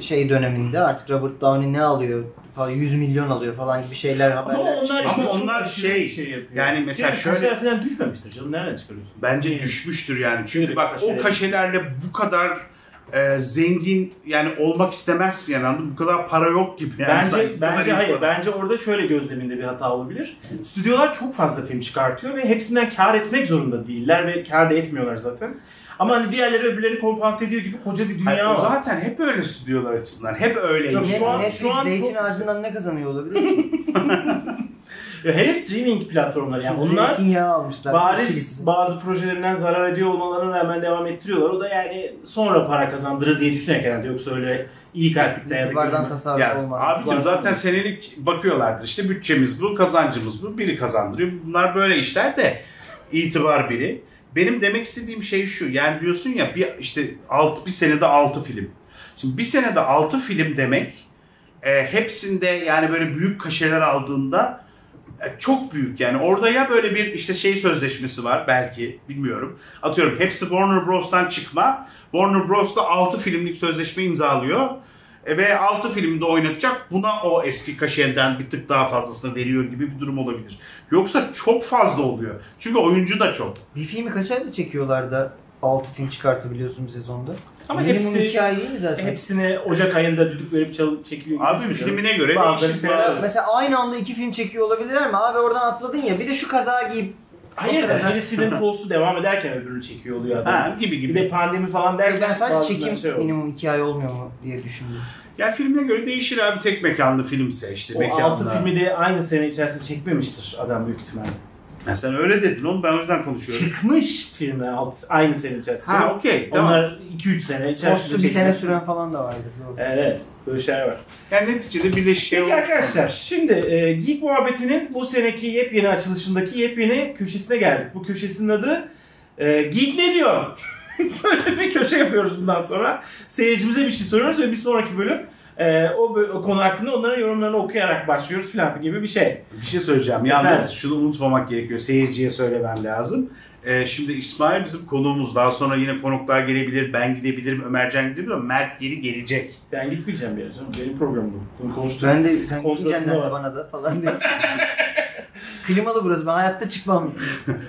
şey döneminde artık Robert Downey ne alıyor falan yüz milyon alıyor falan gibi şeyler haberler çıkıyor. Ama onlar, ama onlar şey, şey yapıyor. Yani mesela yani şöyle kaşeler falan düşmemiştir canım, nereden çıkarıyorsun? Bence yani düşmüştür yani. Çünkü evet, bak kaşeler, o kaşelerle bu kadar Ee, zengin yani olmak istemezsin yani bu kadar para yok gibi. Yani bence bence hayır insan. Bence orada şöyle gözleminde bir hata olabilir. Stüdyolar çok fazla film çıkartıyor ve hepsinden kar etmek zorunda değiller ve kar da etmiyorlar zaten. Ama hani diğerleri öbürlerini kompanse ediyor gibi koca bir dünya hayır, var. Zaten hep öyle stüdyolar açısından hep öyleymiş. Net, Netflix zeytin ağacından ne kazanıyor olabilir? Hele streaming platformları yani onlar bariz bazı projelerinden zarar ediyor olmalarına rağmen devam ettiriyorlar. O da yani sonra para kazandırır diye düşünerek herhalde, yoksa öyle iyi kalplikle itibardan tasarruf yani, olmaz. Abicim zaten senelik bakıyorlardır işte, bütçemiz bu, kazancımız bu, biri kazandırıyor. Bunlar böyle işler de itibar biri. Benim demek istediğim şey şu, yani diyorsun ya bir işte alt, bir senede altı film. Şimdi bir senede altı film demek e, hepsinde yani böyle büyük kaşeler aldığında e, çok büyük yani. Orada ya böyle bir işte şey sözleşmesi var belki, bilmiyorum. Atıyorum hepsi Warner Bros'tan çıkma. Warner Bros'la altı filmlik sözleşme imzalıyor e, ve altı filmde oynatacak. Buna o eski kaşeden bir tık daha fazlasını veriyor gibi bir durum olabilir. Yoksa çok fazla oluyor. Çünkü oyuncu da çok. Bir filmi kaç ayda çekiyorlar da altı film çıkartabiliyorsun bir sezonda? Ama minimum hepsi, ay değil mi zaten? Hepsini Ocak ayında düdük verip çekiliyor. Abi filmine göre bazıları mesela, mesela aynı anda iki film çekiyor olabilirler mi? Abi oradan atladın ya, bir de şu kaza giyip. Hayır, birisinin postu devam ederken öbürünü çekiyor oluyor adam. Ha, gibi gibi. Bir de pandemi falan derken. Ben sadece çekim şey minimum iki ay olmuyor mu diye düşündüm. Yani filmine göre değişir abi, tek mekanlı filmse işte. O mekanlı. altı filmi de aynı sene içerisinde çekmemiştir adam büyük ihtimalle. Yani sen öyle dedin oğlum, ben o yüzden konuşuyorum. Çıkmış filmler aynı sene içerisinde. Ha okey, tamam. Onlar iki üç sene içerisinde postu bir sene süren falan da vardı. Evet, böyle şeyler var. Yani neticede birleşik şey. Peki arkadaşlar, yani. Şimdi e, Geek Muhabbeti'nin bu seneki yepyeni açılışındaki yepyeni köşesine geldik. Bu köşesinin adı e, Geek Ne Diyor? Böyle bir köşe yapıyoruz bundan sonra. Seyircimize bir şey soruyoruz ve bir sonraki bölüm Ee, o, o konu hakkında onların yorumlarını okuyarak başlıyoruz filan gibi bir şey. Bir şey söyleyeceğim. Yalnız efendim? Şunu unutmamak gerekiyor. Seyirciye söylemem lazım. Ee, şimdi İsmail bizim konuğumuz. Daha sonra yine konuklar gelebilir. Ben gidebilirim. Ömercan gidebilir ama Mert geri gelecek. Ben gitmeyeceğim bir yere. Benim programım bu. Bunu konuştum. Ben de sen gideceksin bana da falan diyor. Klimalı burası. Ben hayatta çıkmam.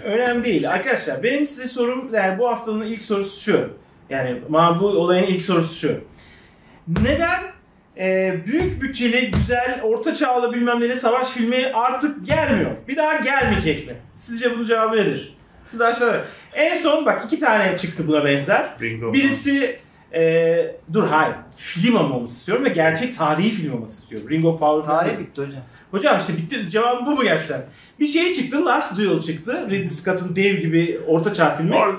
Önemli değil. Arkadaşlar benim size sorum, yani bu haftanın ilk sorusu şu. Yani bu olayın ilk sorusu şu. Neden Ee, büyük bütçeli, güzel, orta çağlı bilmem neyle savaş filmi artık gelmiyor? Bir daha gelmeyecek mi? Sizce bunun cevabı nedir? Siz aşağıda. En son bak iki tane çıktı buna benzer. Bingo. Birisi ee, dur hayır, film almamızı istiyorum ve gerçek tarihi film almamızı istiyorum. Ring of Power. Tarih bitti hocam. Hocam işte bitti, cevabı bu mu gerçekten? Bir şey çıktı, Last Duel çıktı. Ridley Scott'ın dev gibi orta çağ filmi. Or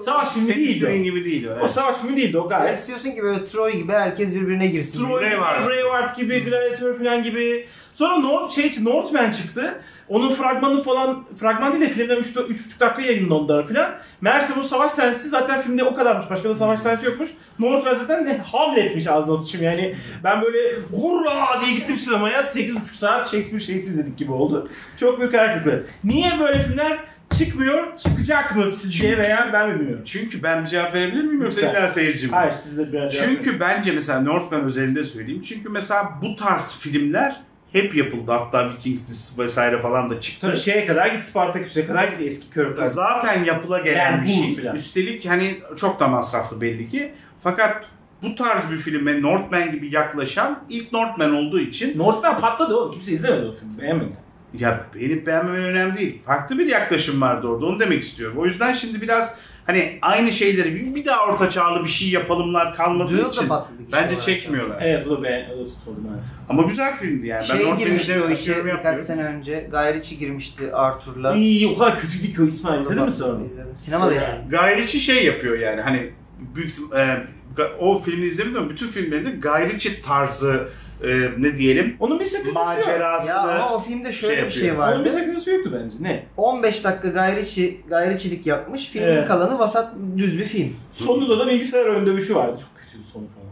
Savaş filmi değildi o. Gibi değildi o, evet. O savaş filmi değildi o gayet. Sen istiyorsun ki böyle Troy gibi herkes birbirine girsin. Troy gibi, Braveheart gibi, Gladiator falan gibi. Sonra North, şey, Northman çıktı. Onun fragmanı falan, fragman değil de filmden üç buçuk dakika yayınlandılar falan. Meğerse bu savaş sahnesi zaten filmde o kadarmış. Başka da savaş sahnesi yokmuş. Northman zaten de hamletmiş ağzına sıçım yani. Ben böyle hurra diye gittim sinemaya. sekiz buçuk saat Shakespeare şeysiz izledik gibi oldu. Çok büyük hareketler. Niye böyle filmler çıkmıyor, çıkacak mı sizce veya ben mi bilmiyorum? Çünkü ben bir cevap verebilir miyim yoksa illa seyircim? Hayır, siz de biraz cevap. Çünkü bence mesela Northman özelinde söyleyeyim. Çünkü mesela bu tarz filmler hep yapıldı. Hatta Vikings dizisi vesaire falan da çıktı. Tabii şeye kadar git, Spartaküs'e kadar git, eski körükler. Zaten yapıla gelen yani bir şey. Falan. Üstelik hani çok da masraflı belli ki. Fakat bu tarz bir filme Northman gibi yaklaşan ilk Northman olduğu için... Northman patladı oğlum. Kimse izlemedi o filmi. Beğenmedi. Ya beğenip beğenmemem önemli değil. Farklı bir yaklaşım vardı orada, onu demek istiyorum. O yüzden şimdi biraz hani aynı şeyleri bir daha ortaçağlı bir şey yapalımlar kalmadığı Duyal için bence çekmiyorlar. Evet, bu da ben o da tutuldu maalesef. Ama güzel filmdi yani. Şey ben girmişti o işe birkaç sene önce. Guy Ritchie girmişti Arthur'la. İyi, o kadar kötüydü ki o İsmail. İzledin mi sonra? İzledim. Sinemada izledim. Guy Ritchie şey yapıyor yani hani büyük e, o filmi izlemedim ama bütün filmlerinde Guy Ritchie tarzı Ee, ne diyelim? Onun bir sakıncası yok. Ama o filmde şöyle şey bir şey vardı. Onun bir sakıncası yoktu bence. Ne? on beş dakika gayriçi, gayriçilik yapmış. Filmin evet. kalanı vasat düz bir film. Sonunda da bilgisayar ön dövüşü vardı. Çok kötüydü sonu falan.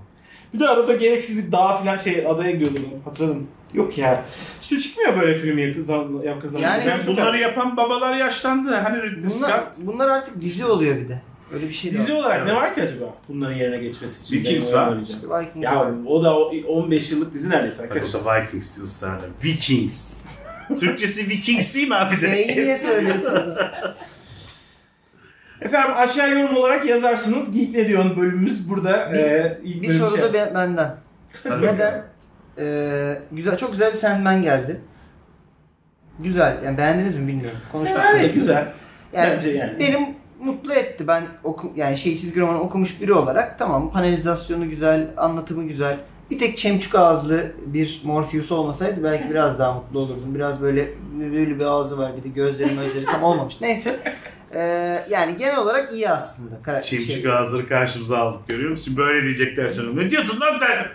Bir de arada gereksiz bir dağ filan şey adaya gidiyordu. Hatırladım. Yok ya. İşte çıkmıyor böyle film yakın zaman. Yani bunları yapan babalar yaşlandı. Hani bunlar, bunlar artık dizi oluyor bir de. Öyle bir şey dizi var. Olarak ne var ki acaba bunların yerine geçmesi için? Vikings var. İşte Vikings ya, var. O da on beş yıllık dizi neredeyse arkadaşlar. O da Vikings diyor sana. Vikings. Türkçesi Vikings değil mi abi? Neyi niye söylüyorsunuz? Efendim aşağı yorum olarak yazarsınız. Geek Ne Diyor bölümümüz burada. Bir, ee, ilk bir soru da şey. Benden. Neden? Ee, güzel, çok güzel bir Sandman geldi. Güzel. Yani beğendiniz mi bilmiyorum. Konuşmak yani, evet, güzel. Yani, bence yani. Benim mutlu etti. Ben oku, yani şey çizgi romanı okumuş biri olarak tamam, panelizasyonu güzel, anlatımı güzel, Bir tek çemçük ağızlı bir Morpheus olmasaydı belki biraz daha mutlu olurdum. Biraz böyle böyle bir ağzı var, bir de gözleri gözleri tam olmamış. Neyse. Ee, yani genel olarak iyi aslında. Kara- çemçük şey. Ağızları karşımıza aldık, görüyor musun? Böyle diyecekler sonra. Ne diyorsun lan sen?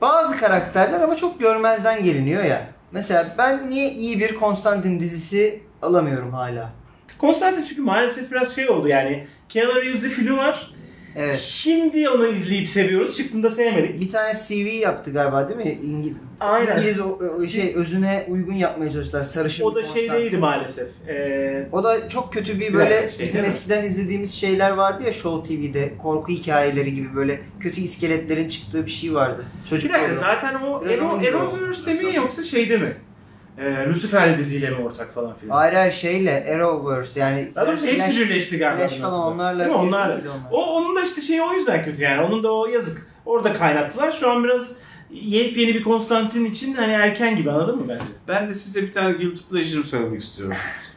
Bazı karakterler ama çok görmezden geliniyor ya. Mesela ben niye iyi bir Konstantin dizisi alamıyorum hala? Konstantin çünkü maalesef biraz şey oldu yani. Keanu Reeves'de filmi var. Evet. Şimdi onu izleyip seviyoruz. Çıktığında sevmedik. Bir tane C V yaptı galiba değil mi? İngiliz, aynen. İngiliz o, o şey özüne uygun yapmaya çalıştılar. Sarışın o da Konstantin. Şeydeydi maalesef. Ee, o da çok kötü bir böyle bir şey, bizim eskiden izlediğimiz şeyler vardı ya Show T V'de. Korku hikayeleri gibi böyle kötü iskeletlerin çıktığı bir şey vardı. Çocuk bir zaten o Arrowverse mi yoksa şeyde mi? Ee, Lucifer'li diziyle mi ortak falan film? Ayrı ayrı şeyle, Arrowverse yani... Daha doğrusu hepsi Flash, birleşti galiba. Flash falan onlarla... Onlarla. O, onun da işte şeyi o yüzden kötü yani. Onun da o yazık. Orada kaynattılar. Şu an biraz yepyeni bir Konstantin için hani erken gibi, anladın mı bence? Ben de size bir tane guilty pleasure'ımı söylemek istiyorum.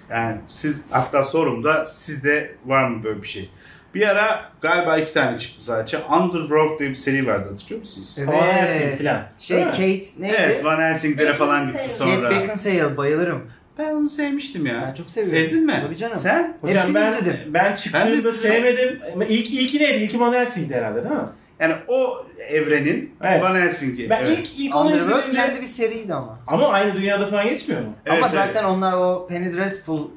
Yani siz, hatta sorumda sizde var mı böyle bir şey? Bir ara galiba iki tane çıktı sadece. Underworld diye bir seri vardı, hatırlıyor musunuz? Evet. Van Helsing filan. Şey Kate neydi? Evet, Van Helsing'lere falan gitti Kate sonra. Kate Beckinsale, bayılırım. Ben onu sevmiştim ya. Ben çok seviyorum. Sevdin mi? Tabii canım. Sen? Hocam, hepsini ben, izledim. Ben çıktığında sevmedim. İlk, ilki neydi? İlki Van Helsing'di herhalde değil mi? Yani o evrenin, evet. Van Helsing'i. Ben evet. ilk, ilk onu izlediğimde... Underworld kendi bir seriydi ama. Ama aynı dünyada falan geçmiyor mu? Evet, ama zaten evet. Onlar o Penny Dreadful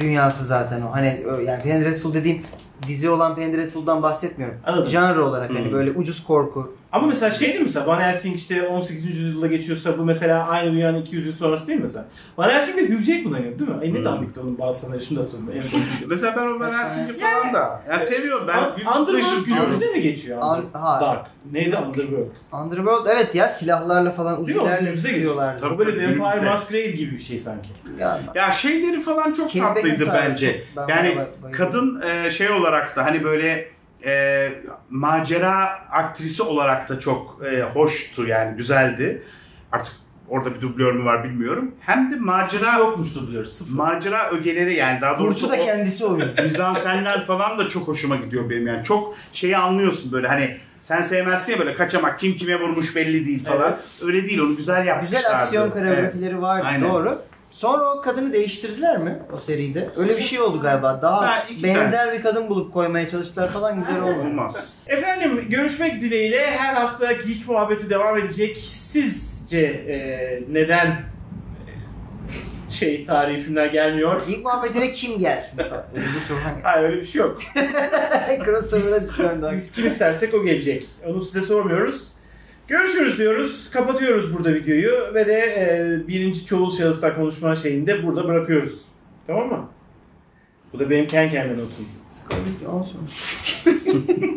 dünyası zaten o. Hani yani Penny Dreadful dediğim... Dizi olan Penny Dreadful'dan bahsetmiyorum. Genre olarak hmm. hani böyle ucuz korku. Ama mesela şey değil mi mesela Van Helsing işte on sekizinci yüzyılda geçiyorsa bu mesela aynı dünyanın iki yüz yıl sonrası değil mi mesela? Van Helsing de Hugh Jackman oynuyor değil mi? Hmm. E ne dandıktı onun bazıları şimdi hatırlamıyorum. Mesela ben o Van Helsing'i falan da yani seviyorum ben. Underworld günümüzde mi geçiyor? Dark. Neydi Underworld? Underworld evet ya silahlarla falan uzilerle sürüyorlardı. Tabii böyle Vampire Masquerade gibi bir şey sanki. Ya şeyleri falan çok tatlıydı bence. Yani kadın şey olarak da hani böyle E, macera aktrisi olarak da çok e, hoştu yani güzeldi. Artık orada bir dublör mü var bilmiyorum. Hem de macera... Hiç yokmuş dublör. Sıfır. Macera ögeleri yani daha doğrusu... Burcu da kendisi oynuyor. Mizansenler falan da çok hoşuma gidiyor benim yani. Çok şeyi anlıyorsun böyle hani sen sevmezsin ya böyle kaçamak kim kime vurmuş belli değil falan. Evet. Öyle değil, onu güzel yapmışlardı. Güzel aksiyon koreografileri evet. vardı aynen. Doğru. Sonra o kadını değiştirdiler mi o seride? Öyle bir şey oldu galiba. Daha ha, benzer ters. Bir kadın bulup koymaya çalıştılar falan, güzel olmaz. Efendim görüşmek dileğiyle her hafta Geek Muhabbeti devam edecek. Sizce e, neden şey tarihi filmler gelmiyor? Geek Muhabbeti'ne kim gelsin? Hayır öyle bir şey yok. biz, biz kim istersek o gelecek. Onu size sormuyoruz. Görüşürüz diyoruz, kapatıyoruz burada videoyu ve de e, birinci çoğul şahısla konuşma şeyini de burada bırakıyoruz. Tamam mı? Bu da benim kendi kendime notum. Sıkıntı olsun.